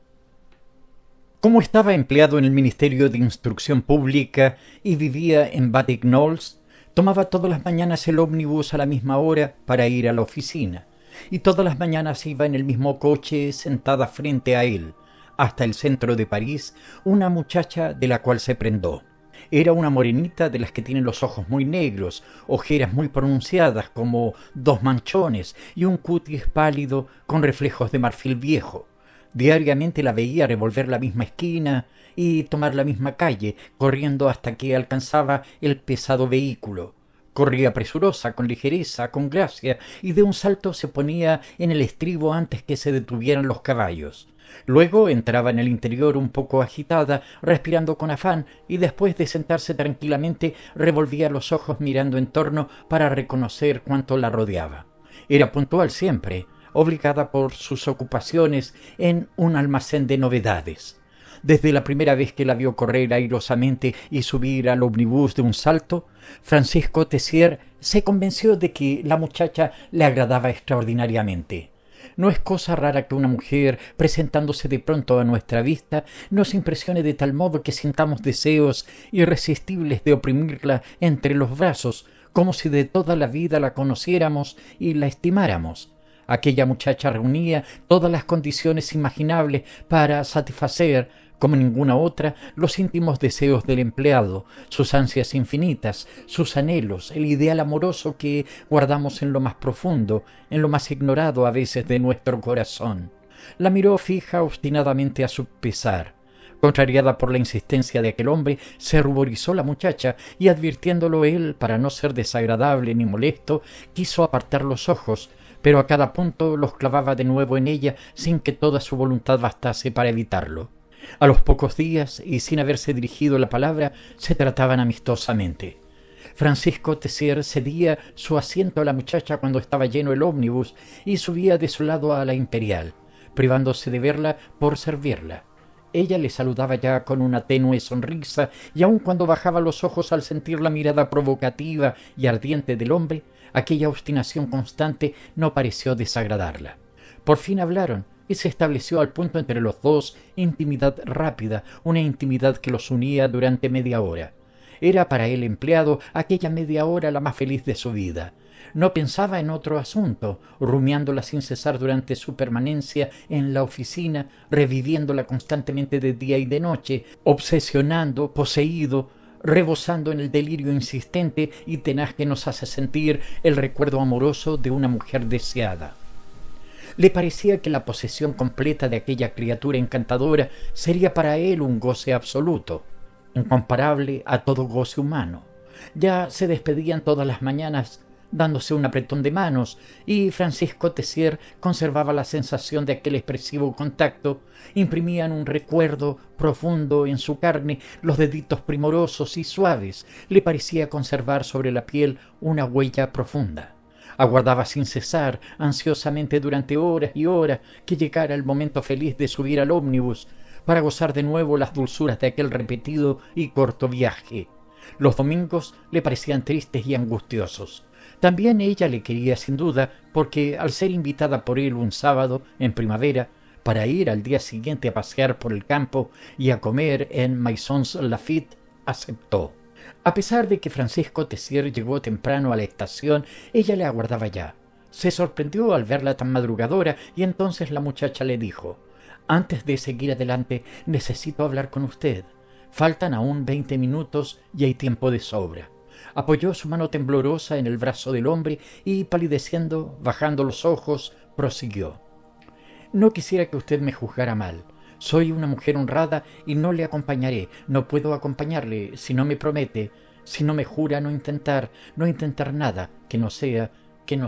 Como estaba empleado en el Ministerio de Instrucción Pública y vivía en Batic Knowles, tomaba todas las mañanas el ómnibus a la misma hora para ir a la oficina, y todas las mañanas iba en el mismo coche sentada frente a él, hasta el centro de París, una muchacha de la cual se prendó. Era una morenita de las que tienen los ojos muy negros, ojeras muy pronunciadas como dos manchones y un cutis pálido con reflejos de marfil viejo. Diariamente la veía revolver la misma esquina y tomar la misma calle, corriendo hasta que alcanzaba el pesado vehículo. Corría presurosa, con ligereza, con gracia, y de un salto se ponía en el estribo antes que se detuvieran los caballos. Luego entraba en el interior un poco agitada, respirando con afán, y después de sentarse tranquilamente revolvía los ojos mirando en torno para reconocer cuánto la rodeaba. Era puntual siempre, obligada por sus ocupaciones en un almacén de novedades. Desde la primera vez que la vio correr airosamente y subir al ómnibus de un salto, Francisco Tessier se convenció de que la muchacha le agradaba extraordinariamente. No es cosa rara que una mujer, presentándose de pronto a nuestra vista, nos impresione de tal modo que sintamos deseos irresistibles de oprimirla entre los brazos, como si de toda la vida la conociéramos y la estimáramos. Aquella muchacha reunía todas las condiciones imaginables para satisfacer, como ninguna otra, los íntimos deseos del empleado, sus ansias infinitas, sus anhelos, el ideal amoroso que guardamos en lo más profundo, en lo más ignorado a veces de nuestro corazón. La miró fija obstinadamente a su pesar. Contrariada por la insistencia de aquel hombre, se ruborizó la muchacha y, advirtiéndolo él para no ser desagradable ni molesto, quiso apartar los ojos, pero a cada punto los clavaba de nuevo en ella sin que toda su voluntad bastase para evitarlo. A los pocos días, y sin haberse dirigido la palabra, se trataban amistosamente. Francisco Tessier cedía su asiento a la muchacha cuando estaba lleno el ómnibus y subía de su lado a la Imperial, privándose de verla por servirla. Ella le saludaba ya con una tenue sonrisa, y aun cuando bajaba los ojos al sentir la mirada provocativa y ardiente del hombre, aquella obstinación constante no pareció desagradarla. Por fin hablaron, y se estableció al punto entre los dos intimidad rápida, una intimidad que los unía durante media hora. Era para el empleado aquella media hora la más feliz de su vida. No pensaba en otro asunto, rumiándola sin cesar durante su permanencia en la oficina, reviviéndola constantemente de día y de noche, obsesionando, poseído, rebosando en el delirio insistente y tenaz que nos hace sentir el recuerdo amoroso de una mujer deseada. Le parecía que la posesión completa de aquella criatura encantadora sería para él un goce absoluto, incomparable a todo goce humano. Ya se despedían todas las mañanas dándose un apretón de manos, y Francisco Tessier conservaba la sensación de aquel expresivo contacto. Imprimían un recuerdo profundo en su carne, los deditos primorosos y suaves. Le parecía conservar sobre la piel una huella profunda. Aguardaba sin cesar, ansiosamente durante horas y horas, que llegara el momento feliz de subir al ómnibus, para gozar de nuevo las dulzuras de aquel repetido y corto viaje. Los domingos le parecían tristes y angustiosos. También ella le quería sin duda, porque al ser invitada por él un sábado en primavera para ir al día siguiente a pasear por el campo y a comer en Maisons Lafitte, aceptó. A pesar de que Francisco Tessier llegó temprano a la estación, ella le aguardaba ya. Se sorprendió al verla tan madrugadora y entonces la muchacha le dijo: «Antes de seguir adelante, necesito hablar con usted. Faltan aún 20 minutos y hay tiempo de sobra». Apoyó su mano temblorosa en el brazo del hombre y, palideciendo, bajando los ojos, prosiguió: «No quisiera que usted me juzgara mal. Soy una mujer honrada y no le acompañaré. No puedo acompañarle si no me promete, si no me jura no intentar nada que no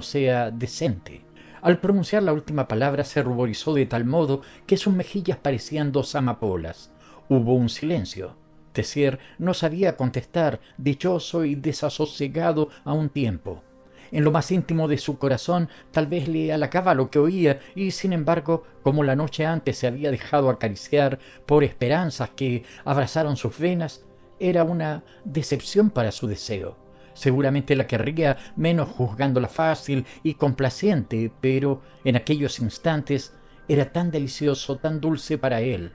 sea decente». Al pronunciar la última palabra se ruborizó de tal modo que sus mejillas parecían dos amapolas. Hubo un silencio. Tessier no sabía contestar, dichoso y desasosegado a un tiempo. En lo más íntimo de su corazón tal vez le halagaba lo que oía y, sin embargo, como la noche antes se había dejado acariciar por esperanzas que abrazaron sus venas, era una decepción para su deseo. Seguramente la querría menos juzgándola fácil y complaciente, pero en aquellos instantes era tan delicioso, tan dulce para él.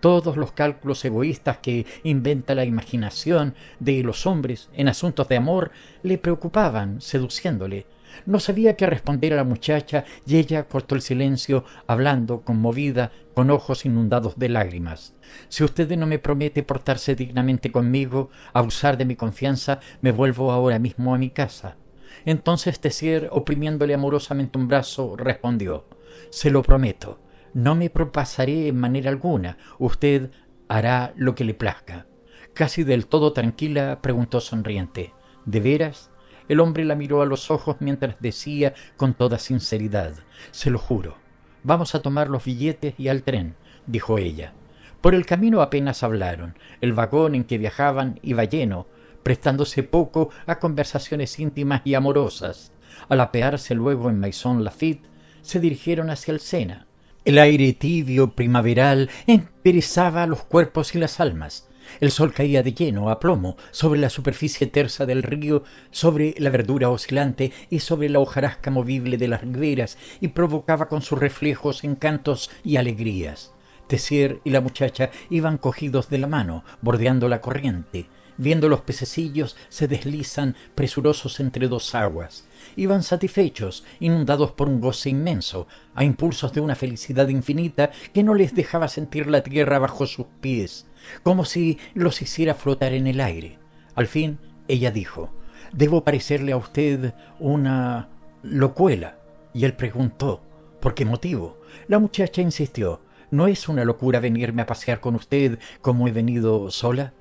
Todos los cálculos egoístas que inventa la imaginación de los hombres en asuntos de amor le preocupaban, seduciéndole. No sabía qué responder a la muchacha y ella cortó el silencio, hablando, conmovida, con ojos inundados de lágrimas. «Si usted no me promete portarse dignamente conmigo, abusar de mi confianza, me vuelvo ahora mismo a mi casa». Entonces Tessier, oprimiéndole amorosamente un brazo, respondió: «Se lo prometo. No me propasaré en manera alguna. Usted hará lo que le plazca. Casi del todo tranquila, preguntó sonriente. ¿De veras? El hombre la miró a los ojos mientras decía con toda sinceridad. Se lo juro. Vamos a tomar los billetes y al tren, dijo ella. Por el camino apenas hablaron. El vagón en que viajaban iba lleno, prestándose poco a conversaciones íntimas y amorosas. Al apearse luego en Maison Lafitte, se dirigieron hacia el Sena. El aire tibio primaveral enderezaba los cuerpos y las almas. El sol caía de lleno, a plomo, sobre la superficie tersa del río, sobre la verdura oscilante y sobre la hojarasca movible de las riberas, y provocaba con sus reflejos encantos y alegrías. Tessier y la muchacha iban cogidos de la mano, bordeando la corriente, viendo los pececillos se deslizan presurosos entre dos aguas. Iban satisfechos, inundados por un goce inmenso, a impulsos de una felicidad infinita que no les dejaba sentir la tierra bajo sus pies, como si los hiciera flotar en el aire. Al fin, ella dijo, «Debo parecerle a usted una locuela». Y él preguntó, «¿Por qué motivo?». La muchacha insistió, «¿No es una locura venirme a pasear con usted como he venido sola?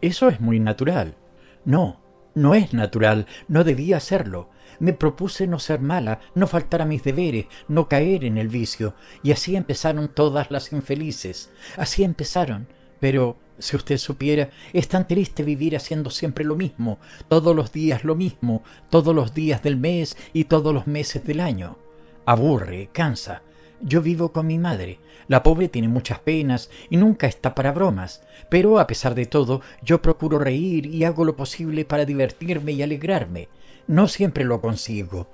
Eso es muy natural». «No, no es natural, no debía hacerlo. Me propuse no ser mala, no faltar a mis deberes, no caer en el vicio, y así empezaron todas las infelices, así empezaron. Pero, si usted supiera, es tan triste vivir haciendo siempre lo mismo, todos los días lo mismo, todos los días del mes y todos los meses del año. Aburre, cansa. Yo vivo con mi madre. La pobre tiene muchas penas y nunca está para bromas, pero a pesar de todo, yo procuro reír y hago lo posible para divertirme y alegrarme. No siempre lo consigo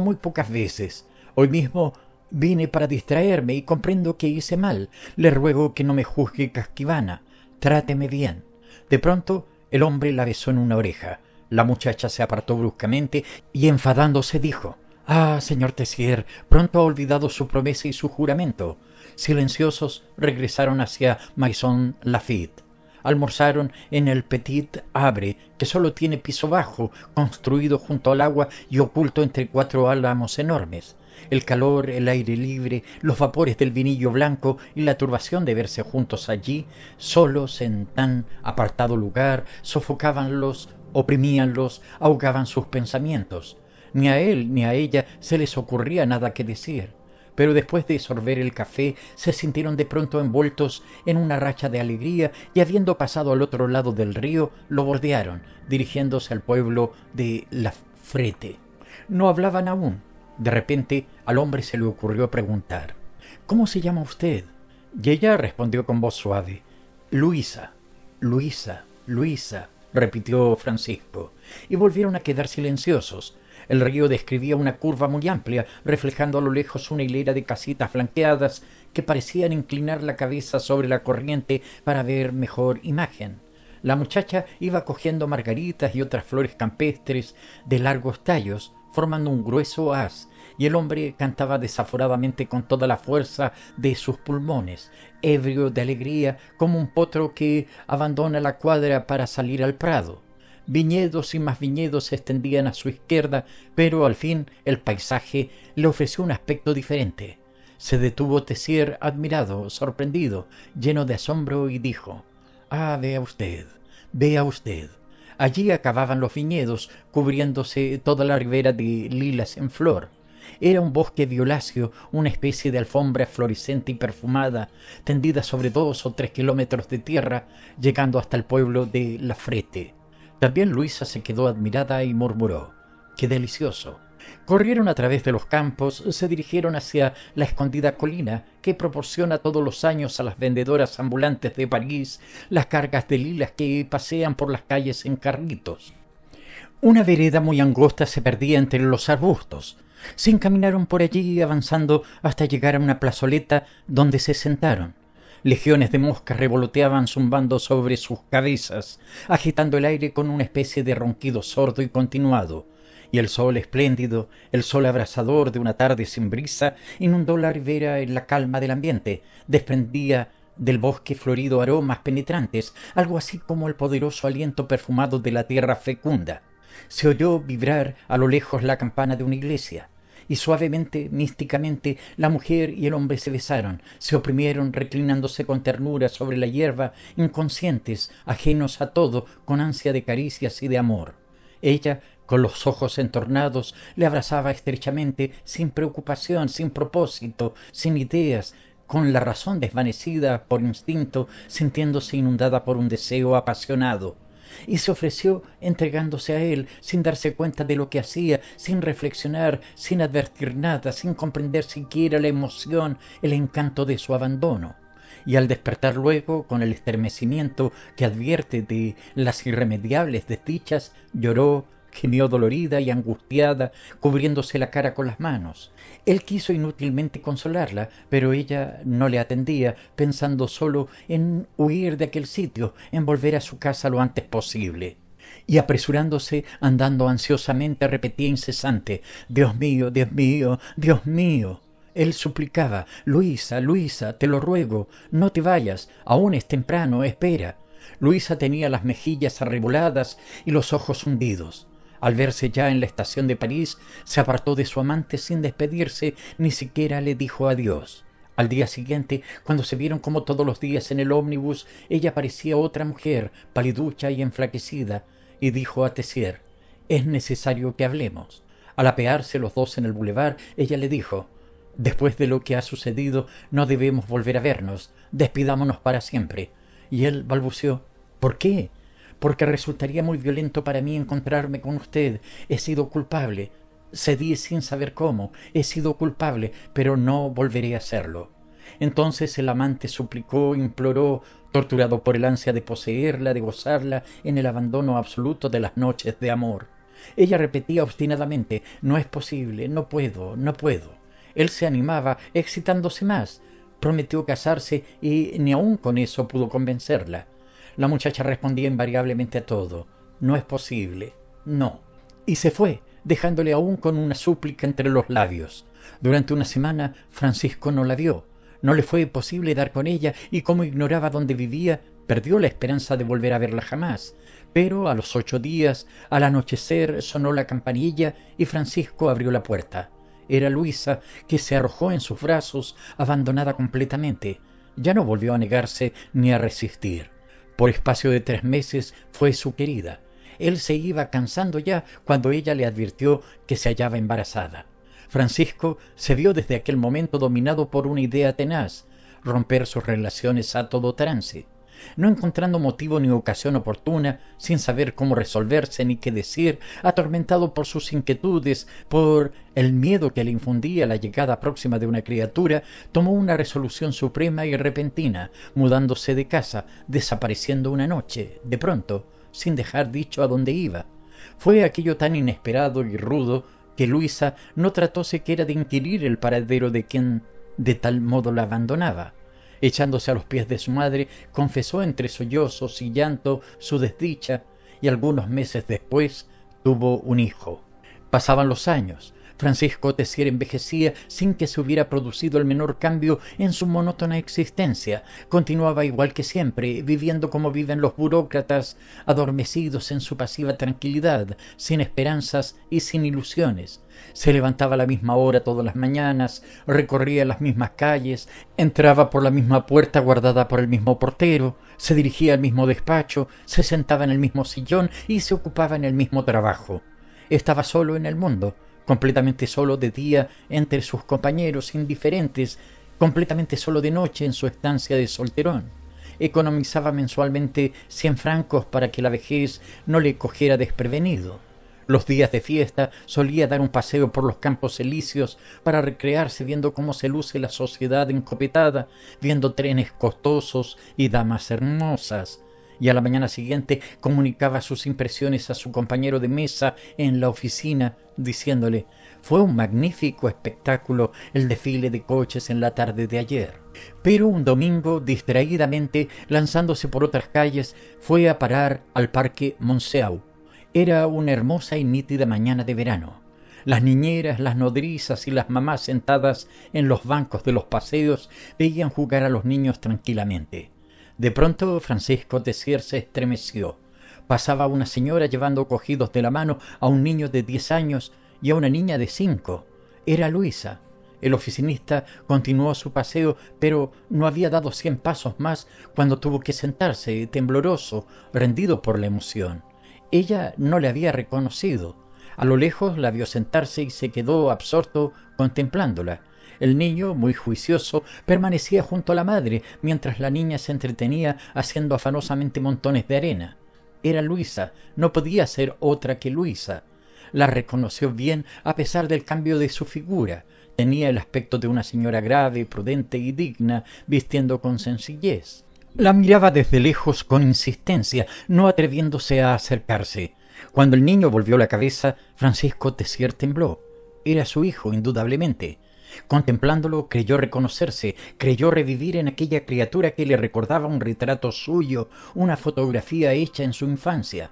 muy pocas veces. Hoy mismo vine para distraerme y comprendo que hice mal. Le ruego que no me juzgue casquivana. Tráteme bien». De pronto, el hombre la besó en una oreja. La muchacha se apartó bruscamente y enfadándose dijo, «Ah, señor Tessier, pronto ha olvidado su promesa y su juramento». Silenciosos regresaron hacia Maison Lafitte. Almorzaron en el Petit Havre, que solo tiene piso bajo, construido junto al agua y oculto entre cuatro álamos enormes. El calor, el aire libre, los vapores del vinillo blanco y la turbación de verse juntos allí, solos en tan apartado lugar, sofocábanlos, oprimíanlos, ahogaban sus pensamientos. Ni a él ni a ella se les ocurría nada que decir, pero después de sorber el café se sintieron de pronto envueltos en una racha de alegría y habiendo pasado al otro lado del río, lo bordearon, dirigiéndose al pueblo de La Frete. No hablaban aún. De repente, al hombre se le ocurrió preguntar, «¿Cómo se llama usted?». Y ella respondió con voz suave, «Luisa, Luisa, Luisa», repitió Francisco, y volvieron a quedar silenciosos. El río describía una curva muy amplia, reflejando a lo lejos una hilera de casitas flanqueadas que parecían inclinar la cabeza sobre la corriente para ver mejor imagen. La muchacha iba cogiendo margaritas y otras flores campestres de largos tallos, formando un grueso haz, y el hombre cantaba desaforadamente con toda la fuerza de sus pulmones, ebrio de alegría como un potro que abandona la cuadra para salir al prado. Viñedos y más viñedos se extendían a su izquierda, pero al fin el paisaje le ofreció un aspecto diferente. Se detuvo Tessier admirado, sorprendido, lleno de asombro, y dijo, «Ah, vea usted, vea usted». Allí acababan los viñedos, cubriéndose toda la ribera de lilas en flor. Era un bosque violáceo, una especie de alfombra florescente y perfumada, tendida sobre 2 o 3 kilómetros de tierra, llegando hasta el pueblo de La Frete. También Luisa se quedó admirada y murmuró, «¡Qué delicioso!». Corrieron a través de los campos, se dirigieron hacia la escondida colina que proporciona todos los años a las vendedoras ambulantes de París las cargas de lilas que pasean por las calles en carritos. Una vereda muy angosta se perdía entre los arbustos. Se encaminaron por allí avanzando hasta llegar a una plazoleta donde se sentaron. Legiones de moscas revoloteaban zumbando sobre sus cabezas, agitando el aire con una especie de ronquido sordo y continuado. Y el sol espléndido, el sol abrasador de una tarde sin brisa, inundó la ribera en la calma del ambiente, desprendía del bosque florido aromas penetrantes, algo así como el poderoso aliento perfumado de la tierra fecunda. Se oyó vibrar a lo lejos la campana de una iglesia. y suavemente, místicamente, la mujer y el hombre se besaron, se oprimieron reclinándose con ternura sobre la hierba, inconscientes, ajenos a todo, con ansia de caricias y de amor. Ella, con los ojos entornados, le abrazaba estrechamente, sin preocupación, sin propósito, sin ideas, con la razón desvanecida por instinto, sintiéndose inundada por un deseo apasionado. Y se ofreció entregándose a él, sin darse cuenta de lo que hacía, sin reflexionar, sin advertir nada, sin comprender siquiera la emoción, el encanto de su abandono. Y al despertar luego, con el estremecimiento que advierte de las irremediables desdichas, lloró, gimió dolorida y angustiada, cubriéndose la cara con las manos. Él quiso inútilmente consolarla, pero ella no le atendía, pensando solo en huir de aquel sitio, en volver a su casa lo antes posible. Y apresurándose, andando ansiosamente, repetía incesante, «Dios mío, Dios mío, Dios mío». Él suplicaba, «Luisa, Luisa, te lo ruego, no te vayas, aún es temprano, espera». Luisa tenía las mejillas arreboladas y los ojos hundidos. Al verse ya en la estación de París, se apartó de su amante sin despedirse, ni siquiera le dijo adiós. Al día siguiente, cuando se vieron como todos los días en el ómnibus, ella parecía otra mujer, paliducha y enflaquecida, y dijo a Tessier, «Es necesario que hablemos». Al apearse los dos en el bulevar, ella le dijo, «Después de lo que ha sucedido, no debemos volver a vernos, despidámonos para siempre». Y él balbuceó, «¿Por qué?». Porque resultaría muy violento para mí encontrarme con usted. He sido culpable. Cedí sin saber cómo. He sido culpable, pero no volveré a hacerlo. Entonces el amante suplicó, imploró, torturado por el ansia de poseerla, de gozarla en el abandono absoluto de las noches de amor. Ella repetía obstinadamente, «No es posible, no puedo, no puedo». Él se animaba, excitándose más. Prometió casarse y ni aún con eso pudo convencerla. La muchacha respondía invariablemente a todo, «No es posible, no». Y se fue, dejándole aún con una súplica entre los labios. Durante una semana Francisco no la vio, no le fue posible dar con ella y como ignoraba dónde vivía, perdió la esperanza de volver a verla jamás. Pero a los 8 días, al anochecer, sonó la campanilla y Francisco abrió la puerta. Era Luisa, que se arrojó en sus brazos, abandonada completamente. Ya no volvió a negarse ni a resistir. Por espacio de 3 meses fue su querida. Él se iba cansando ya cuando ella le advirtió que se hallaba embarazada. Francisco se vio desde aquel momento dominado por una idea tenaz, romper sus relaciones a todo trance. No encontrando motivo ni ocasión oportuna, sin saber cómo resolverse ni qué decir, atormentado por sus inquietudes, por el miedo que le infundía la llegada próxima de una criatura, tomó una resolución suprema y repentina, mudándose de casa, desapareciendo una noche, de pronto, sin dejar dicho a dónde iba. Fue aquello tan inesperado y rudo que Luisa no trató siquiera de inquirir el paradero de quien de tal modo la abandonaba. Echándose a los pies de su madre, confesó entre sollozos y llanto su desdicha y algunos meses después tuvo un hijo. Pasaban los años. Francisco Tessier envejecía sin que se hubiera producido el menor cambio en su monótona existencia. Continuaba igual que siempre, viviendo como viven los burócratas, adormecidos en su pasiva tranquilidad, sin esperanzas y sin ilusiones. Se levantaba a la misma hora todas las mañanas, recorría las mismas calles, entraba por la misma puerta guardada por el mismo portero, se dirigía al mismo despacho, se sentaba en el mismo sillón y se ocupaba en el mismo trabajo. Estaba solo en el mundo, completamente solo de día entre sus compañeros indiferentes, completamente solo de noche en su estancia de solterón. Economizaba mensualmente 100 francos para que la vejez no le cogiera desprevenido. Los días de fiesta solía dar un paseo por los campos elíseos para recrearse viendo cómo se luce la sociedad encopetada, viendo trenes costosos y damas hermosas. Y a la mañana siguiente comunicaba sus impresiones a su compañero de mesa en la oficina, diciéndole, «Fue un magnífico espectáculo el desfile de coches en la tarde de ayer». Pero un domingo, distraídamente, lanzándose por otras calles, fue a parar al parque Monceau. Era una hermosa y nítida mañana de verano. Las niñeras, las nodrizas y las mamás sentadas en los bancos de los paseos veían jugar a los niños tranquilamente. De pronto Francisco Tessier se estremeció. Pasaba una señora llevando cogidos de la mano a un niño de 10 años y a una niña de 5. Era Luisa. El oficinista continuó su paseo, pero no había dado 100 pasos más cuando tuvo que sentarse, tembloroso, rendido por la emoción. Ella no le había reconocido. A lo lejos la vio sentarse y se quedó absorto contemplándola. El niño, muy juicioso, permanecía junto a la madre, mientras la niña se entretenía haciendo afanosamente montones de arena. Era Luisa, no podía ser otra que Luisa. La reconoció bien a pesar del cambio de su figura. Tenía el aspecto de una señora grave, prudente y digna, vistiendo con sencillez. La miraba desde lejos con insistencia, no atreviéndose a acercarse. Cuando el niño volvió la cabeza, Francisco Tessier tembló. Era su hijo, indudablemente. Contemplándolo, creyó reconocerse, creyó revivir en aquella criatura que le recordaba un retrato suyo, una fotografía hecha en su infancia.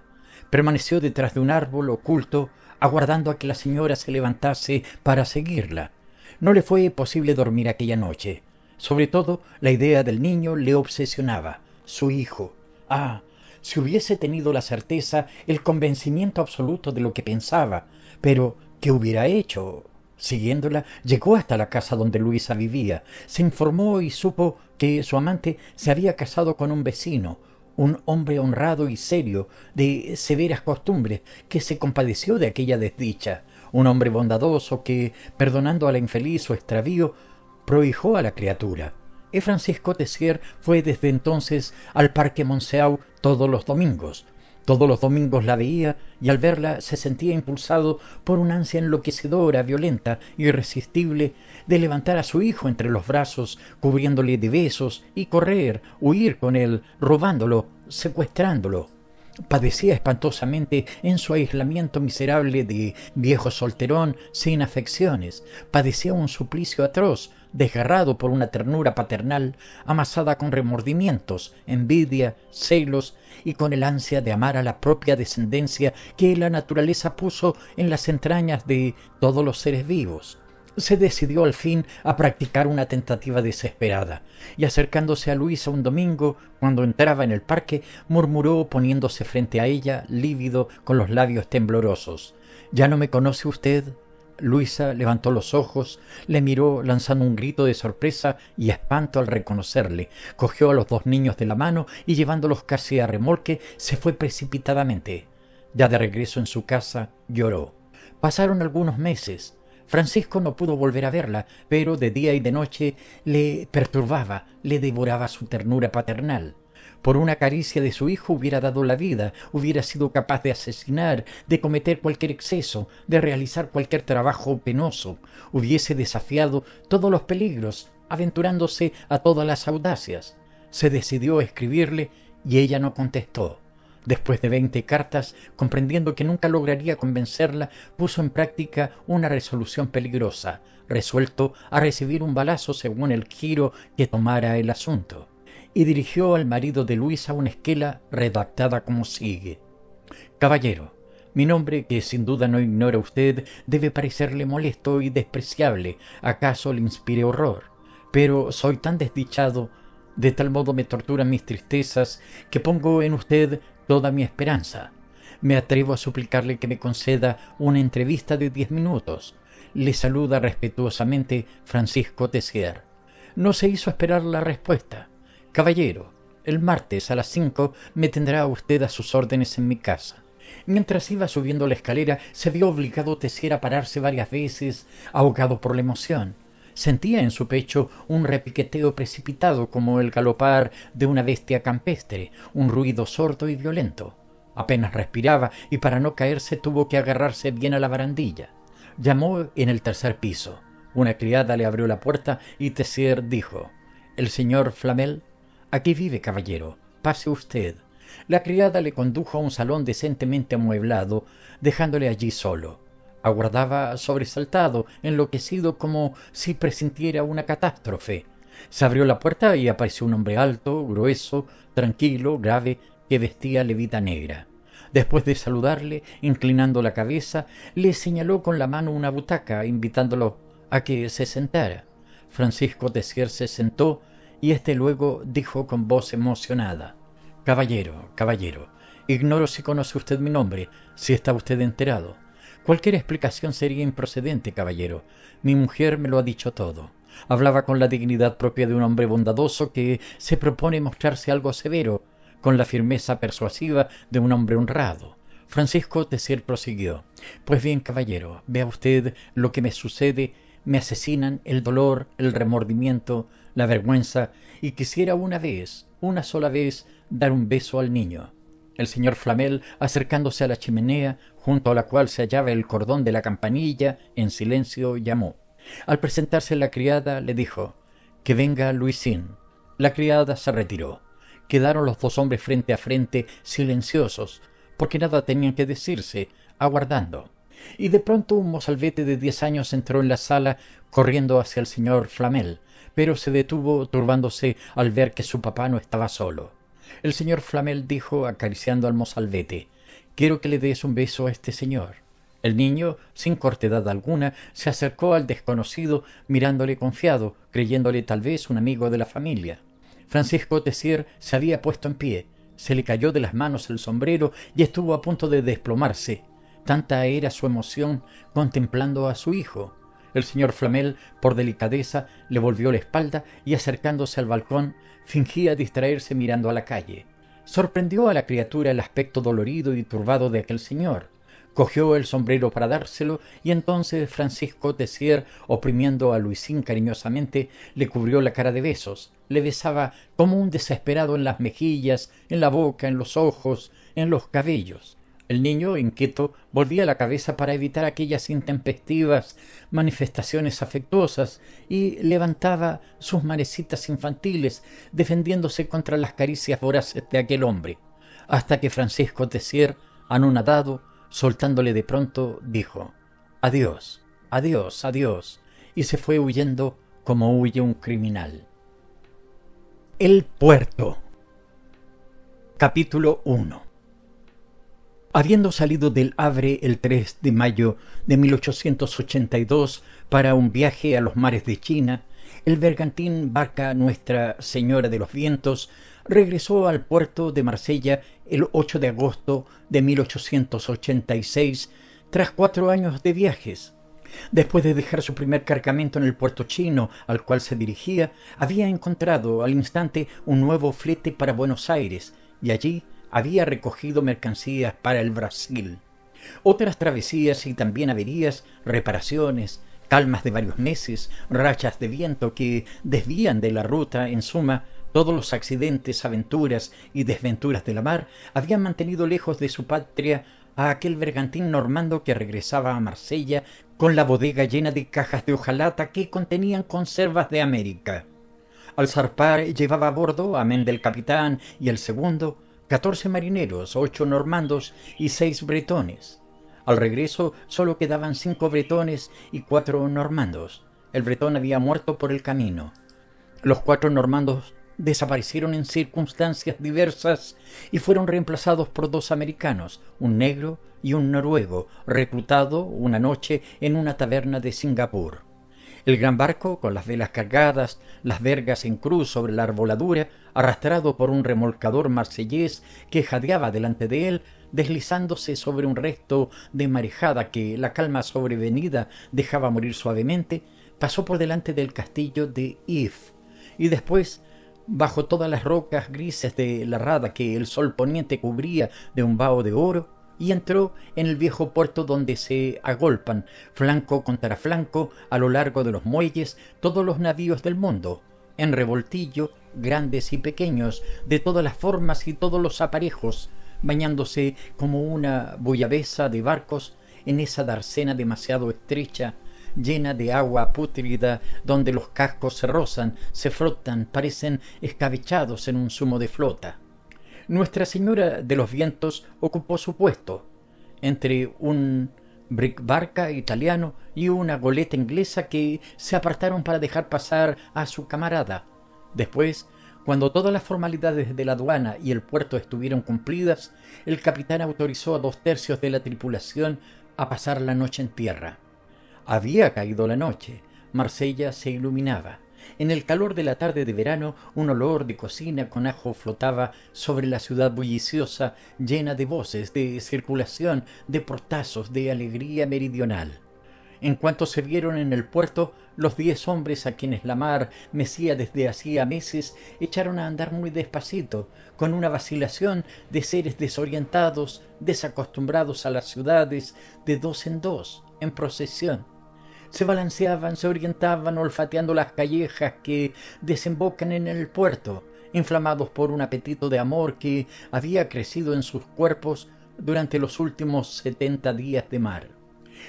Permaneció detrás de un árbol oculto, aguardando a que la señora se levantase para seguirla. No le fue posible dormir aquella noche. Sobre todo, la idea del niño le obsesionaba. Su hijo. Ah, si hubiese tenido la certeza, el convencimiento absoluto de lo que pensaba. Pero, ¿qué hubiera hecho? Siguiéndola, llegó hasta la casa donde Luisa vivía. Se informó y supo que su amante se había casado con un vecino, un hombre honrado y serio, de severas costumbres, que se compadeció de aquella desdicha. Un hombre bondadoso que, perdonando a la infeliz su extravío, prohijó a la criatura. Y Francisco Tessier fue desde entonces al Parque Monceau todos los domingos. Todos los domingos la veía y al verla se sentía impulsado por una ansia enloquecedora, violenta, irresistible, de levantar a su hijo entre los brazos, cubriéndole de besos y correr, huir con él, robándolo, secuestrándolo. Padecía espantosamente en su aislamiento miserable de viejo solterón sin afecciones. Padecía un suplicio atroz, desgarrado por una ternura paternal, amasada con remordimientos, envidia, celos y con el ansia de amar a la propia descendencia que la naturaleza puso en las entrañas de todos los seres vivos. Se decidió al fin a practicar una tentativa desesperada, y acercándose a Luisa un domingo, cuando entraba en el parque, murmuró poniéndose frente a ella, lívido, con los labios temblorosos: «¿Ya no me conoce usted?». Luisa levantó los ojos, le miró lanzando un grito de sorpresa y espanto al reconocerle. Cogió a los dos niños de la mano y, llevándolos casi a remolque, se fue precipitadamente. Ya de regreso en su casa, lloró. Pasaron algunos meses. Francisco no pudo volver a verla, pero de día y de noche le perturbaba, le devoraba su ternura paternal. Por una caricia de su hijo hubiera dado la vida, hubiera sido capaz de asesinar, de cometer cualquier exceso, de realizar cualquier trabajo penoso. Hubiese desafiado todos los peligros, aventurándose a todas las audacias. Se decidió a escribirle y ella no contestó. Después de 20 cartas, comprendiendo que nunca lograría convencerla, puso en práctica una resolución peligrosa, resuelto a recibir un balazo según el giro que tomara el asunto, y dirigió al marido de Luisa una esquela redactada como sigue: «Caballero, mi nombre, que sin duda no ignora usted, debe parecerle molesto y despreciable, acaso le inspire horror, pero soy tan desdichado, de tal modo me torturan mis tristezas, que pongo en usted toda mi esperanza. Me atrevo a suplicarle que me conceda una entrevista de 10 minutos. Le saluda respetuosamente Francisco Tessier». No se hizo esperar la respuesta. «Caballero, el martes a las 5 me tendrá usted a sus órdenes en mi casa». Mientras iba subiendo la escalera, se vio obligado Tessier a pararse varias veces, ahogado por la emoción. Sentía en su pecho un repiqueteo precipitado como el galopar de una bestia campestre, un ruido sordo y violento. Apenas respiraba y para no caerse tuvo que agarrarse bien a la barandilla. Llamó en el tercer piso. Una criada le abrió la puerta y Tessier dijo: «¿El señor Flamel?». «Aquí vive, caballero. Pase usted». La criada le condujo a un salón decentemente amueblado, dejándole allí solo. Aguardaba sobresaltado, enloquecido, como si presintiera una catástrofe. Se abrió la puerta y apareció un hombre alto, grueso, tranquilo, grave, que vestía levita negra. Después de saludarle, inclinando la cabeza, le señaló con la mano una butaca, invitándolo a que se sentara. Francisco Tessier se sentó y este luego dijo con voz emocionada: «Caballero, caballero, ignoro si conoce usted mi nombre, si está usted enterado. Cualquier explicación sería improcedente, caballero. Mi mujer me lo ha dicho todo. Hablaba con la dignidad propia de un hombre bondadoso que se propone mostrarse algo severo, con la firmeza persuasiva de un hombre honrado. Francisco Tessier prosiguió. Pues bien, caballero, vea usted lo que me sucede. Me asesinan el dolor, el remordimiento, la vergüenza, y quisiera una sola vez, dar un beso al niño. El señor Flamel, acercándose a la chimenea, junto a la cual se hallaba el cordón de la campanilla, en silencio llamó. Al presentarse la criada, le dijo, «Que venga Luisín». La criada se retiró. Quedaron los dos hombres frente a frente, silenciosos, porque nada tenían que decirse, aguardando. Y de pronto un mozalbete de 10 años entró en la sala, corriendo hacia el señor Flamel, pero se detuvo, turbándose al ver que su papá no estaba solo. El señor Flamel dijo, acariciando al mozalbete, «Quiero que le des un beso a este señor». El niño, sin cortedad alguna, se acercó al desconocido, mirándole confiado, creyéndole tal vez un amigo de la familia. Francisco Tessier se había puesto en pie, se le cayó de las manos el sombrero y estuvo a punto de desplomarse. Tanta era su emoción contemplando a su hijo. El señor Flamel, por delicadeza, le volvió la espalda y, acercándose al balcón, fingía distraerse mirando a la calle. Sorprendió a la criatura el aspecto dolorido y turbado de aquel señor. Cogió el sombrero para dárselo y entonces Francisco Tessier, oprimiendo a Luisín cariñosamente, le cubrió la cara de besos. Le besaba como un desesperado en las mejillas, en la boca, en los ojos, en los cabellos. El niño, inquieto, volvía la cabeza para evitar aquellas intempestivas manifestaciones afectuosas y levantaba sus manecitas infantiles, defendiéndose contra las caricias voraces de aquel hombre. Hasta que Francisco Tessier, anonadado, soltándole de pronto, dijo, «Adiós, adiós, adiós», y se fue huyendo como huye un criminal. El puerto. Capítulo 1. Habiendo salido del Havre el 3 de mayo de 1882 para un viaje a los mares de China, el bergantín barca Nuestra Señora de los Vientos regresó al puerto de Marsella el 8 de agosto de 1886 tras 4 años de viajes. Después de dejar su primer cargamento en el puerto chino al cual se dirigía, había encontrado al instante un nuevo flete para Buenos Aires y allí había recogido mercancías para el Brasil. Otras travesías y también averías, reparaciones, calmas de varios meses, rachas de viento que desvían de la ruta, en suma, todos los accidentes, aventuras y desventuras de la mar, habían mantenido lejos de su patria a aquel bergantín normando que regresaba a Marsella con la bodega llena de cajas de hojalata que contenían conservas de América. Al zarpar llevaba a bordo, amén del capitán y el segundo, 14 marineros, 8 normandos y 6 bretones. Al regreso solo quedaban 5 bretones y 4 normandos. El bretón había muerto por el camino. Los 4 normandos desaparecieron en circunstancias diversas y fueron reemplazados por 2 americanos, un negro y un noruego, reclutado una noche en una taberna de Singapur. El gran barco, con las velas cargadas, las vergas en cruz sobre la arboladura, arrastrado por un remolcador marsellés que jadeaba delante de él, deslizándose sobre un resto de marejada que la calma sobrevenida dejaba morir suavemente, pasó por delante del castillo de If, y después, bajo todas las rocas grises de la rada que el sol poniente cubría de un vaho de oro, y entró en el viejo puerto donde se agolpan, flanco contra flanco, a lo largo de los muelles, todos los navíos del mundo, en revoltillo, grandes y pequeños, de todas las formas y todos los aparejos, bañándose como una buyavesa de barcos en esa dársena demasiado estrecha, llena de agua pútrida, donde los cascos se rozan, se frotan, parecen escabechados en un zumo de flota. Nuestra Señora de los Vientos ocupó su puesto, entre un bricbarca italiano y una goleta inglesa que se apartaron para dejar pasar a su camarada. Después, cuando todas las formalidades de la aduana y el puerto estuvieron cumplidas, el capitán autorizó a 2/3 de la tripulación a pasar la noche en tierra. Había caído la noche, Marsella se iluminaba. En el calor de la tarde de verano, un olor de cocina con ajo flotaba sobre la ciudad bulliciosa, llena de voces, de circulación, de portazos, de alegría meridional. En cuanto se vieron en el puerto, los 10 hombres a quienes la mar mecía desde hacía meses echaron a andar muy despacito, con una vacilación de seres desorientados, desacostumbrados a las ciudades, de dos en dos, en procesión. Se balanceaban, se orientaban, olfateando las callejas que desembocan en el puerto, inflamados por un apetito de amor que había crecido en sus cuerpos durante los últimos 70 días de mar.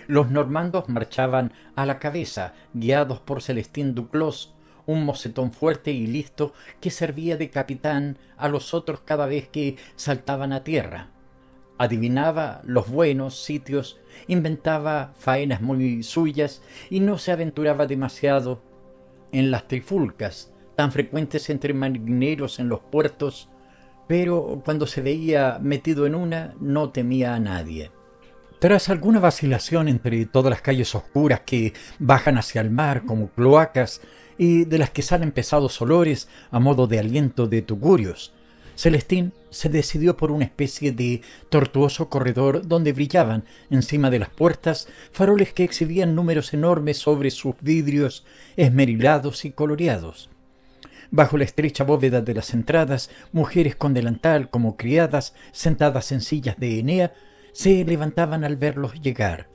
Los normandos marchaban a la cabeza, guiados por Celestín Duclos, un mocetón fuerte y listo que servía de capitán a los otros cada vez que saltaban a tierra. Adivinaba los buenos sitios, inventaba faenas muy suyas y no se aventuraba demasiado en las trifulcas tan frecuentes entre marineros en los puertos, pero cuando se veía metido en una no temía a nadie. Tras alguna vacilación entre todas las calles oscuras que bajan hacia el mar como cloacas y de las que salen pesados olores a modo de aliento de tugurios, Celestín se decidió por una especie de tortuoso corredor donde brillaban, encima de las puertas, faroles que exhibían números enormes sobre sus vidrios esmerilados y coloreados. Bajo la estrecha bóveda de las entradas, mujeres con delantal como criadas, sentadas en sillas de enea, se levantaban al verlos llegar.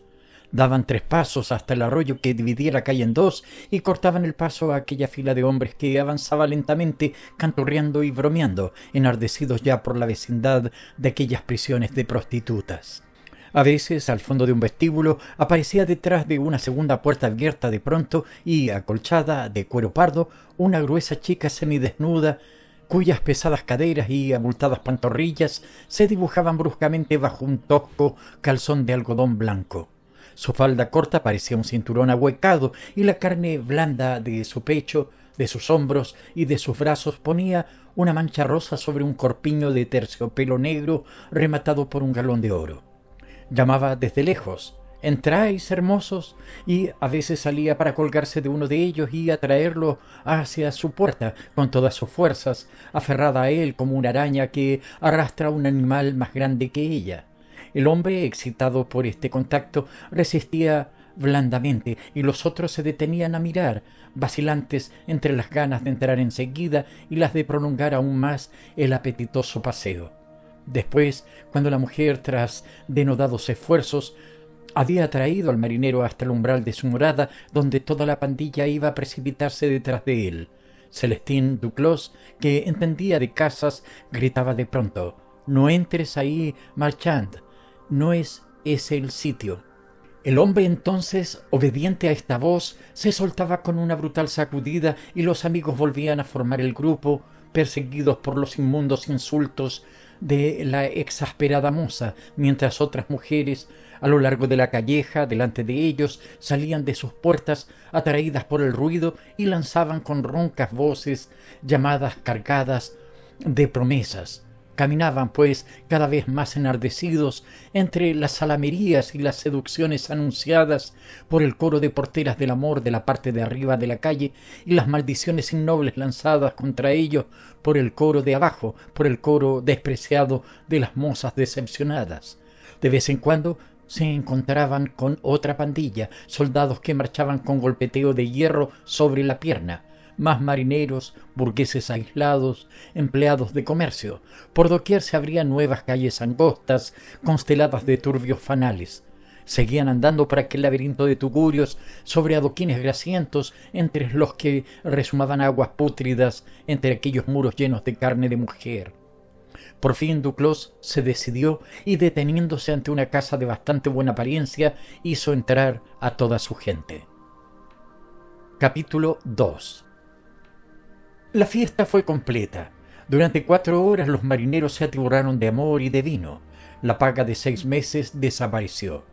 Daban 3 pasos hasta el arroyo que dividía la calle en 2 y cortaban el paso a aquella fila de hombres que avanzaba lentamente, canturreando y bromeando, enardecidos ya por la vecindad de aquellas prisiones de prostitutas. A veces, al fondo de un vestíbulo, aparecía detrás de una segunda puerta abierta de pronto y, acolchada de cuero pardo, una gruesa chica semidesnuda, cuyas pesadas caderas y abultadas pantorrillas se dibujaban bruscamente bajo un tosco calzón de algodón blanco. Su falda corta parecía un cinturón ahuecado y la carne blanda de su pecho, de sus hombros y de sus brazos ponía una mancha rosa sobre un corpiño de terciopelo negro rematado por un galón de oro. Llamaba desde lejos, «¿Entráis, hermosos?», y a veces salía para colgarse de uno de ellos y atraerlo hacia su puerta con todas sus fuerzas, aferrada a él como una araña que arrastra a un animal más grande que ella. El hombre, excitado por este contacto, resistía blandamente y los otros se detenían a mirar, vacilantes entre las ganas de entrar enseguida y las de prolongar aún más el apetitoso paseo. Después, cuando la mujer, tras denodados esfuerzos, había atraído al marinero hasta el umbral de su morada, donde toda la pandilla iba a precipitarse detrás de él. Celestín Duclos, que entendía de casas, gritaba de pronto, «No entres ahí, marchand, no es ese el sitio». El hombre entonces, obediente a esta voz, se soltaba con una brutal sacudida y los amigos volvían a formar el grupo, perseguidos por los inmundos insultos de la exasperada moza, mientras otras mujeres, a lo largo de la calleja, delante de ellos, salían de sus puertas, atraídas por el ruido, y lanzaban con roncas voces, llamadas cargadas de promesas. Caminaban, pues, cada vez más enardecidos entre las zalamerías y las seducciones anunciadas por el coro de porteras del amor de la parte de arriba de la calle y las maldiciones innobles lanzadas contra ellos por el coro de abajo, por el coro despreciado de las mozas decepcionadas. De vez en cuando se encontraban con otra pandilla, soldados que marchaban con golpeteo de hierro sobre la pierna, más marineros, burgueses aislados, empleados de comercio. Por doquier se abrían nuevas calles angostas, consteladas de turbios fanales. Seguían andando por aquel laberinto de tugurios, sobre adoquines grasientos, entre los que resumaban aguas pútridas, entre aquellos muros llenos de carne de mujer. Por fin Duclos se decidió y, deteniéndose ante una casa de bastante buena apariencia, hizo entrar a toda su gente. Capítulo 2. La fiesta fue completa. Durante 4 horas los marineros se atiborraron de amor y de vino. La paga de 6 meses desapareció.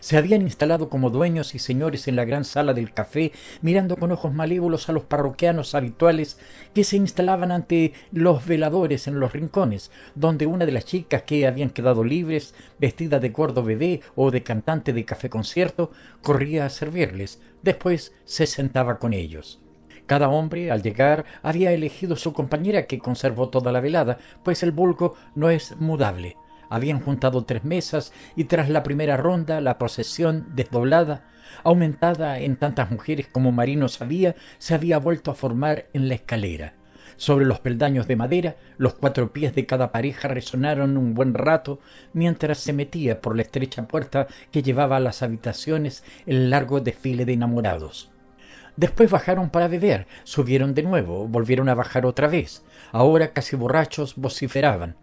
Se habían instalado como dueños y señores en la gran sala del café, mirando con ojos malévolos a los parroquianos habituales que se instalaban ante los veladores en los rincones, donde una de las chicas que habían quedado libres, vestida de gordo bebé o de cantante de café concierto, corría a servirles. Después se sentaba con ellos. Cada hombre, al llegar, había elegido su compañera que conservó toda la velada, pues el vulgo no es mudable. Habían juntado 3 mesas y tras la primera ronda la procesión desdoblada, aumentada en tantas mujeres como Marino sabía, se había vuelto a formar en la escalera. Sobre los peldaños de madera, los 4 pies de cada pareja resonaron un buen rato mientras se metía por la estrecha puerta que llevaba a las habitaciones el largo desfile de enamorados. Después bajaron para beber, subieron de nuevo, volvieron a bajar otra vez. Ahora, casi borrachos, vociferaban.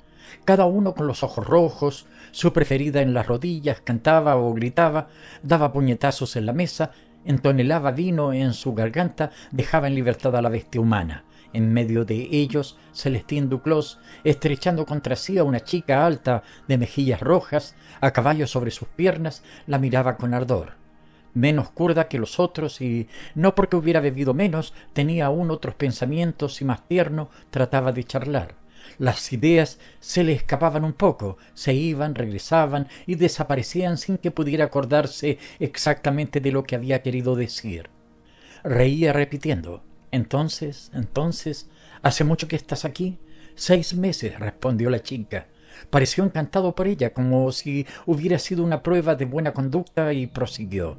Cada uno con los ojos rojos, su preferida en las rodillas, cantaba o gritaba, daba puñetazos en la mesa, entonelaba vino en su garganta, dejaba en libertad a la bestia humana. En medio de ellos, Celestín Duclos, estrechando contra sí a una chica alta de mejillas rojas, a caballo sobre sus piernas, la miraba con ardor. Menos curda que los otros y, no porque hubiera bebido menos, tenía aún otros pensamientos y más tierno trataba de charlar. Las ideas se le escapaban un poco, se iban, regresaban y desaparecían sin que pudiera acordarse exactamente de lo que había querido decir. Reía repitiendo: Entonces, ¿hace mucho que estás aquí? 6 meses, respondió la chica. Pareció encantado por ella, como si hubiera sido una prueba de buena conducta y prosiguió.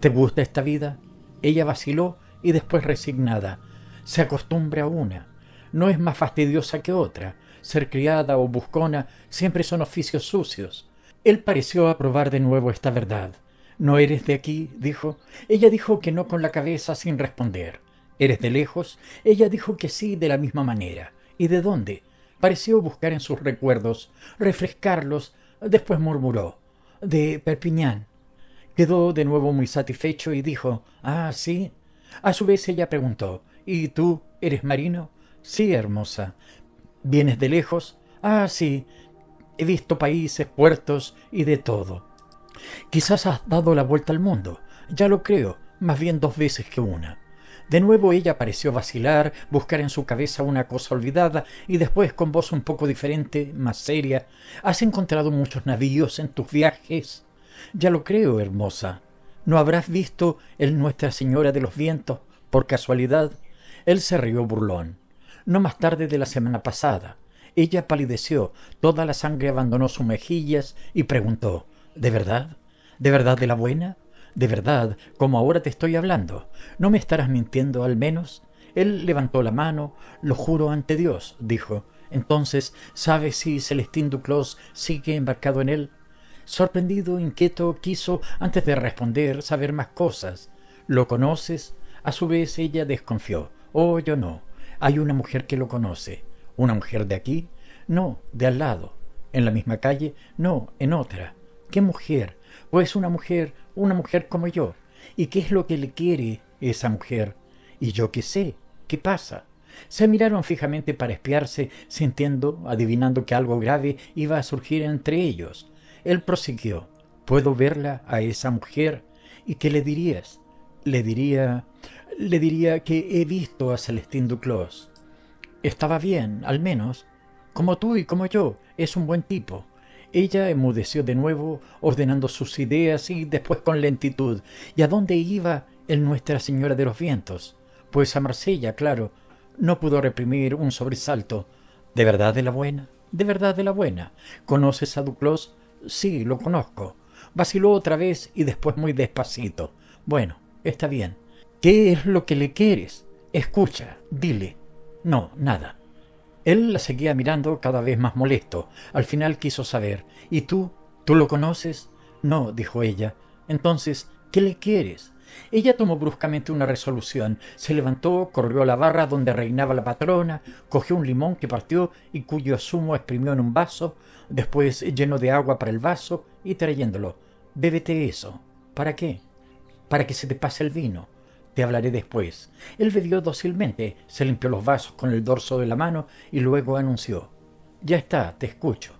¿Te gusta esta vida? Ella vaciló y después resignada. Se acostumbra a una. No es más fastidiosa que otra. Ser criada o buscona siempre son oficios sucios. Él pareció aprobar de nuevo esta verdad. ¿No eres de aquí?, dijo. Ella dijo que no con la cabeza sin responder. ¿Eres de lejos? Ella dijo que sí de la misma manera. ¿Y de dónde? Pareció buscar en sus recuerdos, refrescarlos, después murmuró: de Perpiñán. Quedó de nuevo muy satisfecho y dijo: «Ah, sí». A su vez ella preguntó: «¿Y tú eres marino?». «Sí, hermosa». «¿Vienes de lejos?». «Ah, sí. He visto países, puertos y de todo». «Quizás has dado la vuelta al mundo». «Ya lo creo, más bien 2 veces que una». De nuevo ella pareció vacilar, buscar en su cabeza una cosa olvidada y después, con voz un poco diferente, más seria: «¿Has encontrado muchos navíos en tus viajes?». «Ya lo creo, hermosa». «¿No habrás visto el Nuestra Señora de los Vientos, por casualidad?». Él se rió burlón. «No más tarde de la semana pasada». Ella palideció, toda la sangre abandonó sus mejillas y preguntó: «¿De verdad? ¿De verdad de la buena? ¿De verdad, como ahora te estoy hablando? ¿No me estarás mintiendo al menos?». Él levantó la mano. «Lo juro ante Dios», dijo. «Entonces, ¿sabes si Celestín Duclos sigue embarcado en él?». Sorprendido, inquieto, quiso, antes de responder, saber más cosas. «¿Lo conoces?». A su vez ella desconfió. «Oh, yo no. Hay una mujer que lo conoce». «¿Una mujer de aquí?». «No, de al lado». «¿En la misma calle?». «No, en otra». «¿Qué mujer?». «Pues una mujer como yo». «¿Y qué es lo que le quiere esa mujer?». «¿Y yo qué sé? ¿Qué pasa?». Se miraron fijamente para espiarse, sintiendo, adivinando que algo grave iba a surgir entre ellos. Él prosiguió: «¿Puedo verla a esa mujer?». «¿Y qué le dirías?». Le diría que he visto a Celestín Duclos. Estaba bien, al menos. Como tú y como yo, es un buen tipo». Ella enmudeció de nuevo, ordenando sus ideas y después con lentitud: «¿Y a dónde iba el Nuestra Señora de los Vientos?». «Pues a Marsella, claro». No pudo reprimir un sobresalto. «¿De verdad de la buena?». «De verdad de la buena». «¿Conoces a Duclos?». «Sí, lo conozco». Vaciló otra vez y después muy despacito: «Bueno, está bien. ¿Qué es lo que le quieres?». «Escucha, dile». «No, nada». Él la seguía mirando, cada vez más molesto. Al final quiso saber: «¿Y tú? ¿Tú lo conoces?». «No», dijo ella. «Entonces, ¿qué le quieres?». Ella tomó bruscamente una resolución. Se levantó, corrió a la barra donde reinaba la patrona, cogió un limón que partió y cuyo zumo exprimió en un vaso, después llenó de agua para el vaso y trayéndolo: «Bébete eso». «¿Para qué?». «Para que se te pase el vino. Te hablaré después». Él bebió dócilmente, se limpió los vasos con el dorso de la mano y luego anunció: «Ya está, te escucho.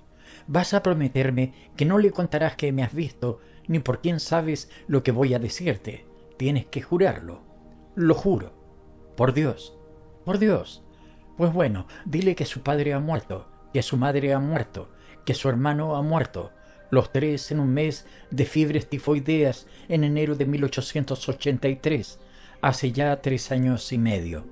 Vas a prometerme que no le contarás que me has visto, ni por quién sabes lo que voy a decirte. Tienes que jurarlo». «Lo juro». «Por Dios». «Por Dios». «Pues bueno, dile que su padre ha muerto, que su madre ha muerto, que su hermano ha muerto, los 3 en un mes de fiebres tifoideas en enero de 1883. hace ya 3 años y medio.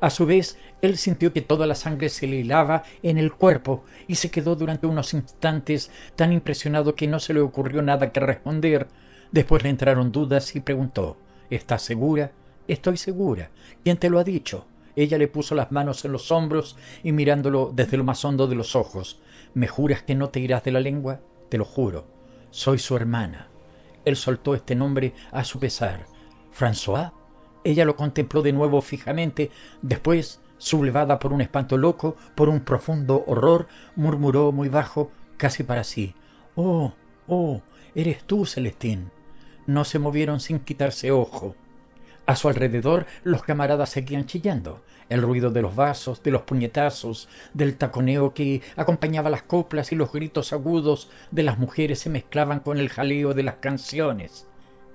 A su vez, él sintió que toda la sangre se le helaba en el cuerpo y se quedó durante unos instantes tan impresionado que no se le ocurrió nada que responder. Después le entraron dudas y preguntó: «¿Estás segura?» «Estoy segura». «¿Quién te lo ha dicho?» Ella le puso las manos en los hombros y mirándolo desde lo más hondo de los ojos. «¿Me juras que no te irás de la lengua?» «Te lo juro». «Soy su hermana». Él soltó este nombre a su pesar. «¿François?» Ella lo contempló de nuevo fijamente. Después, sublevada por un espanto loco, por un profundo horror, murmuró muy bajo, casi para sí: «¡Oh, oh, eres tú, Celestín!». No se movieron sin quitarse ojo. A su alrededor, los camaradas seguían chillando. El ruido de los vasos, de los puñetazos, del taconeo que acompañaba las coplas y los gritos agudos de las mujeres se mezclaban con el jaleo de las canciones.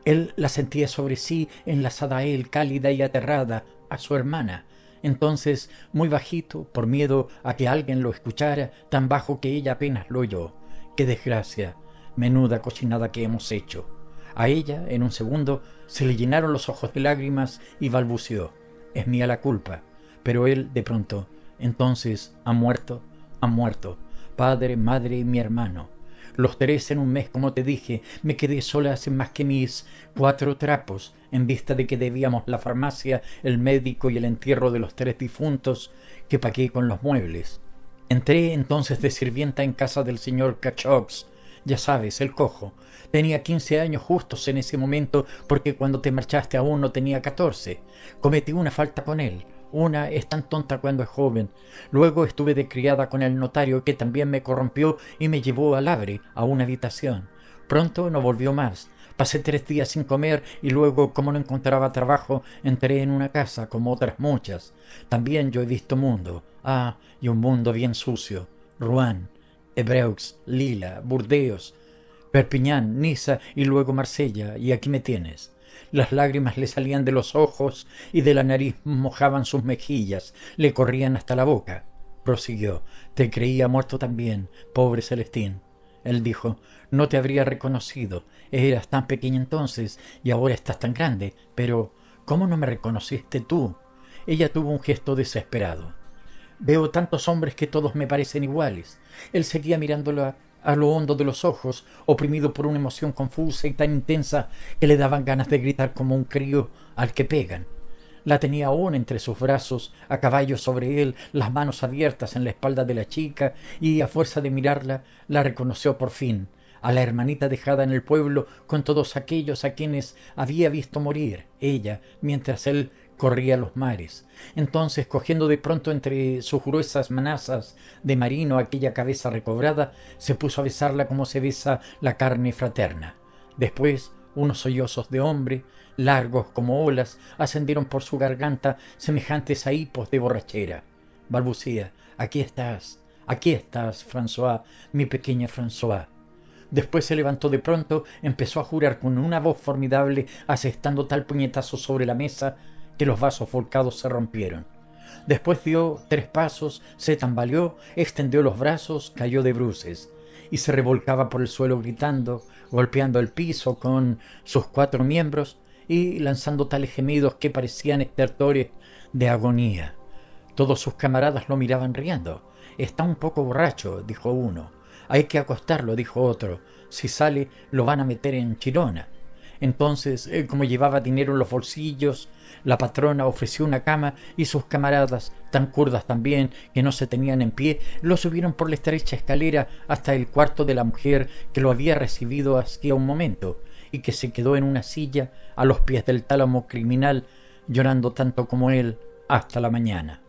Él la sentía sobre sí, enlazada a él, cálida y aterrada, a su hermana. Entonces, muy bajito, por miedo a que alguien lo escuchara, tan bajo que ella apenas lo oyó: «¡Qué desgracia! Menuda cochinada que hemos hecho!». A ella, en un segundo, se le llenaron los ojos de lágrimas y balbuceó: «Es mía la culpa». Pero él, de pronto: «Entonces, ha muerto, ha muerto. Padre, madre y mi hermano. Los 3 en un mes, como te dije. Me quedé sola sin más que mis 4 trapos, en vista de que debíamos la farmacia, el médico y el entierro de los 3 difuntos que pagué con los muebles. Entré entonces de sirvienta en casa del señor Kachoks. Ya sabes, el cojo. Tenía 15 años justos en ese momento, porque cuando te marchaste aún no tenía 14. Cometí una falta con él. Una es tan tonta cuando es joven. Luego estuve de criada con el notario, que también me corrompió y me llevó a Labri, a una habitación. Pronto no volvió más. Pasé 3 días sin comer y luego, como no encontraba trabajo, entré en una casa como otras muchas. También yo he visto mundo. Ah, y un mundo bien sucio. Ruán, Hebreux, Lila, Burdeos, Perpiñán, Niza y luego Marsella, y aquí me tienes». Las lágrimas le salían de los ojos y de la nariz mojaban sus mejillas, le corrían hasta la boca. Prosiguió: «Te creía muerto también, pobre Celestín». Él dijo: «No te habría reconocido. Eras tan pequeña entonces y ahora estás tan grande. Pero, ¿cómo no me reconociste tú?». Ella tuvo un gesto desesperado. «Veo tantos hombres que todos me parecen iguales». Él seguía mirándola a lo hondo de los ojos, oprimido por una emoción confusa y tan intensa que le daban ganas de gritar como un crío al que pegan. La tenía aún entre sus brazos, a caballo sobre él, las manos abiertas en la espalda de la chica, y a fuerza de mirarla, la reconoció por fin, a la hermanita dejada en el pueblo con todos aquellos a quienes había visto morir ella, mientras él corría a los mares. Entonces, cogiendo de pronto entre sus gruesas manazas de marino aquella cabeza recobrada, se puso a besarla como se besa la carne fraterna. Después, unos sollozos de hombre, largos como olas, ascendieron por su garganta, semejantes a hipos de borrachera. Balbucía: aquí estás, François, mi pequeña François». Después se levantó de pronto, empezó a jurar con una voz formidable, asestando tal puñetazo sobre la mesa que los vasos volcados se rompieron. Después dio 3 pasos, se tambaleó, extendió los brazos, cayó de bruces y se revolcaba por el suelo gritando, golpeando el piso con sus 4 miembros y lanzando tales gemidos que parecían estertores de agonía. Todos sus camaradas lo miraban riendo. «Está un poco borracho», dijo uno. «Hay que acostarlo», dijo otro. «Si sale, lo van a meter en Chirona». Entonces, como llevaba dinero en los bolsillos, la patrona ofreció una cama y sus camaradas, tan curdas también que no se tenían en pie, lo subieron por la estrecha escalera hasta el cuarto de la mujer que lo había recibido hacía un momento y que se quedó en una silla a los pies del tálamo criminal llorando tanto como él hasta la mañana.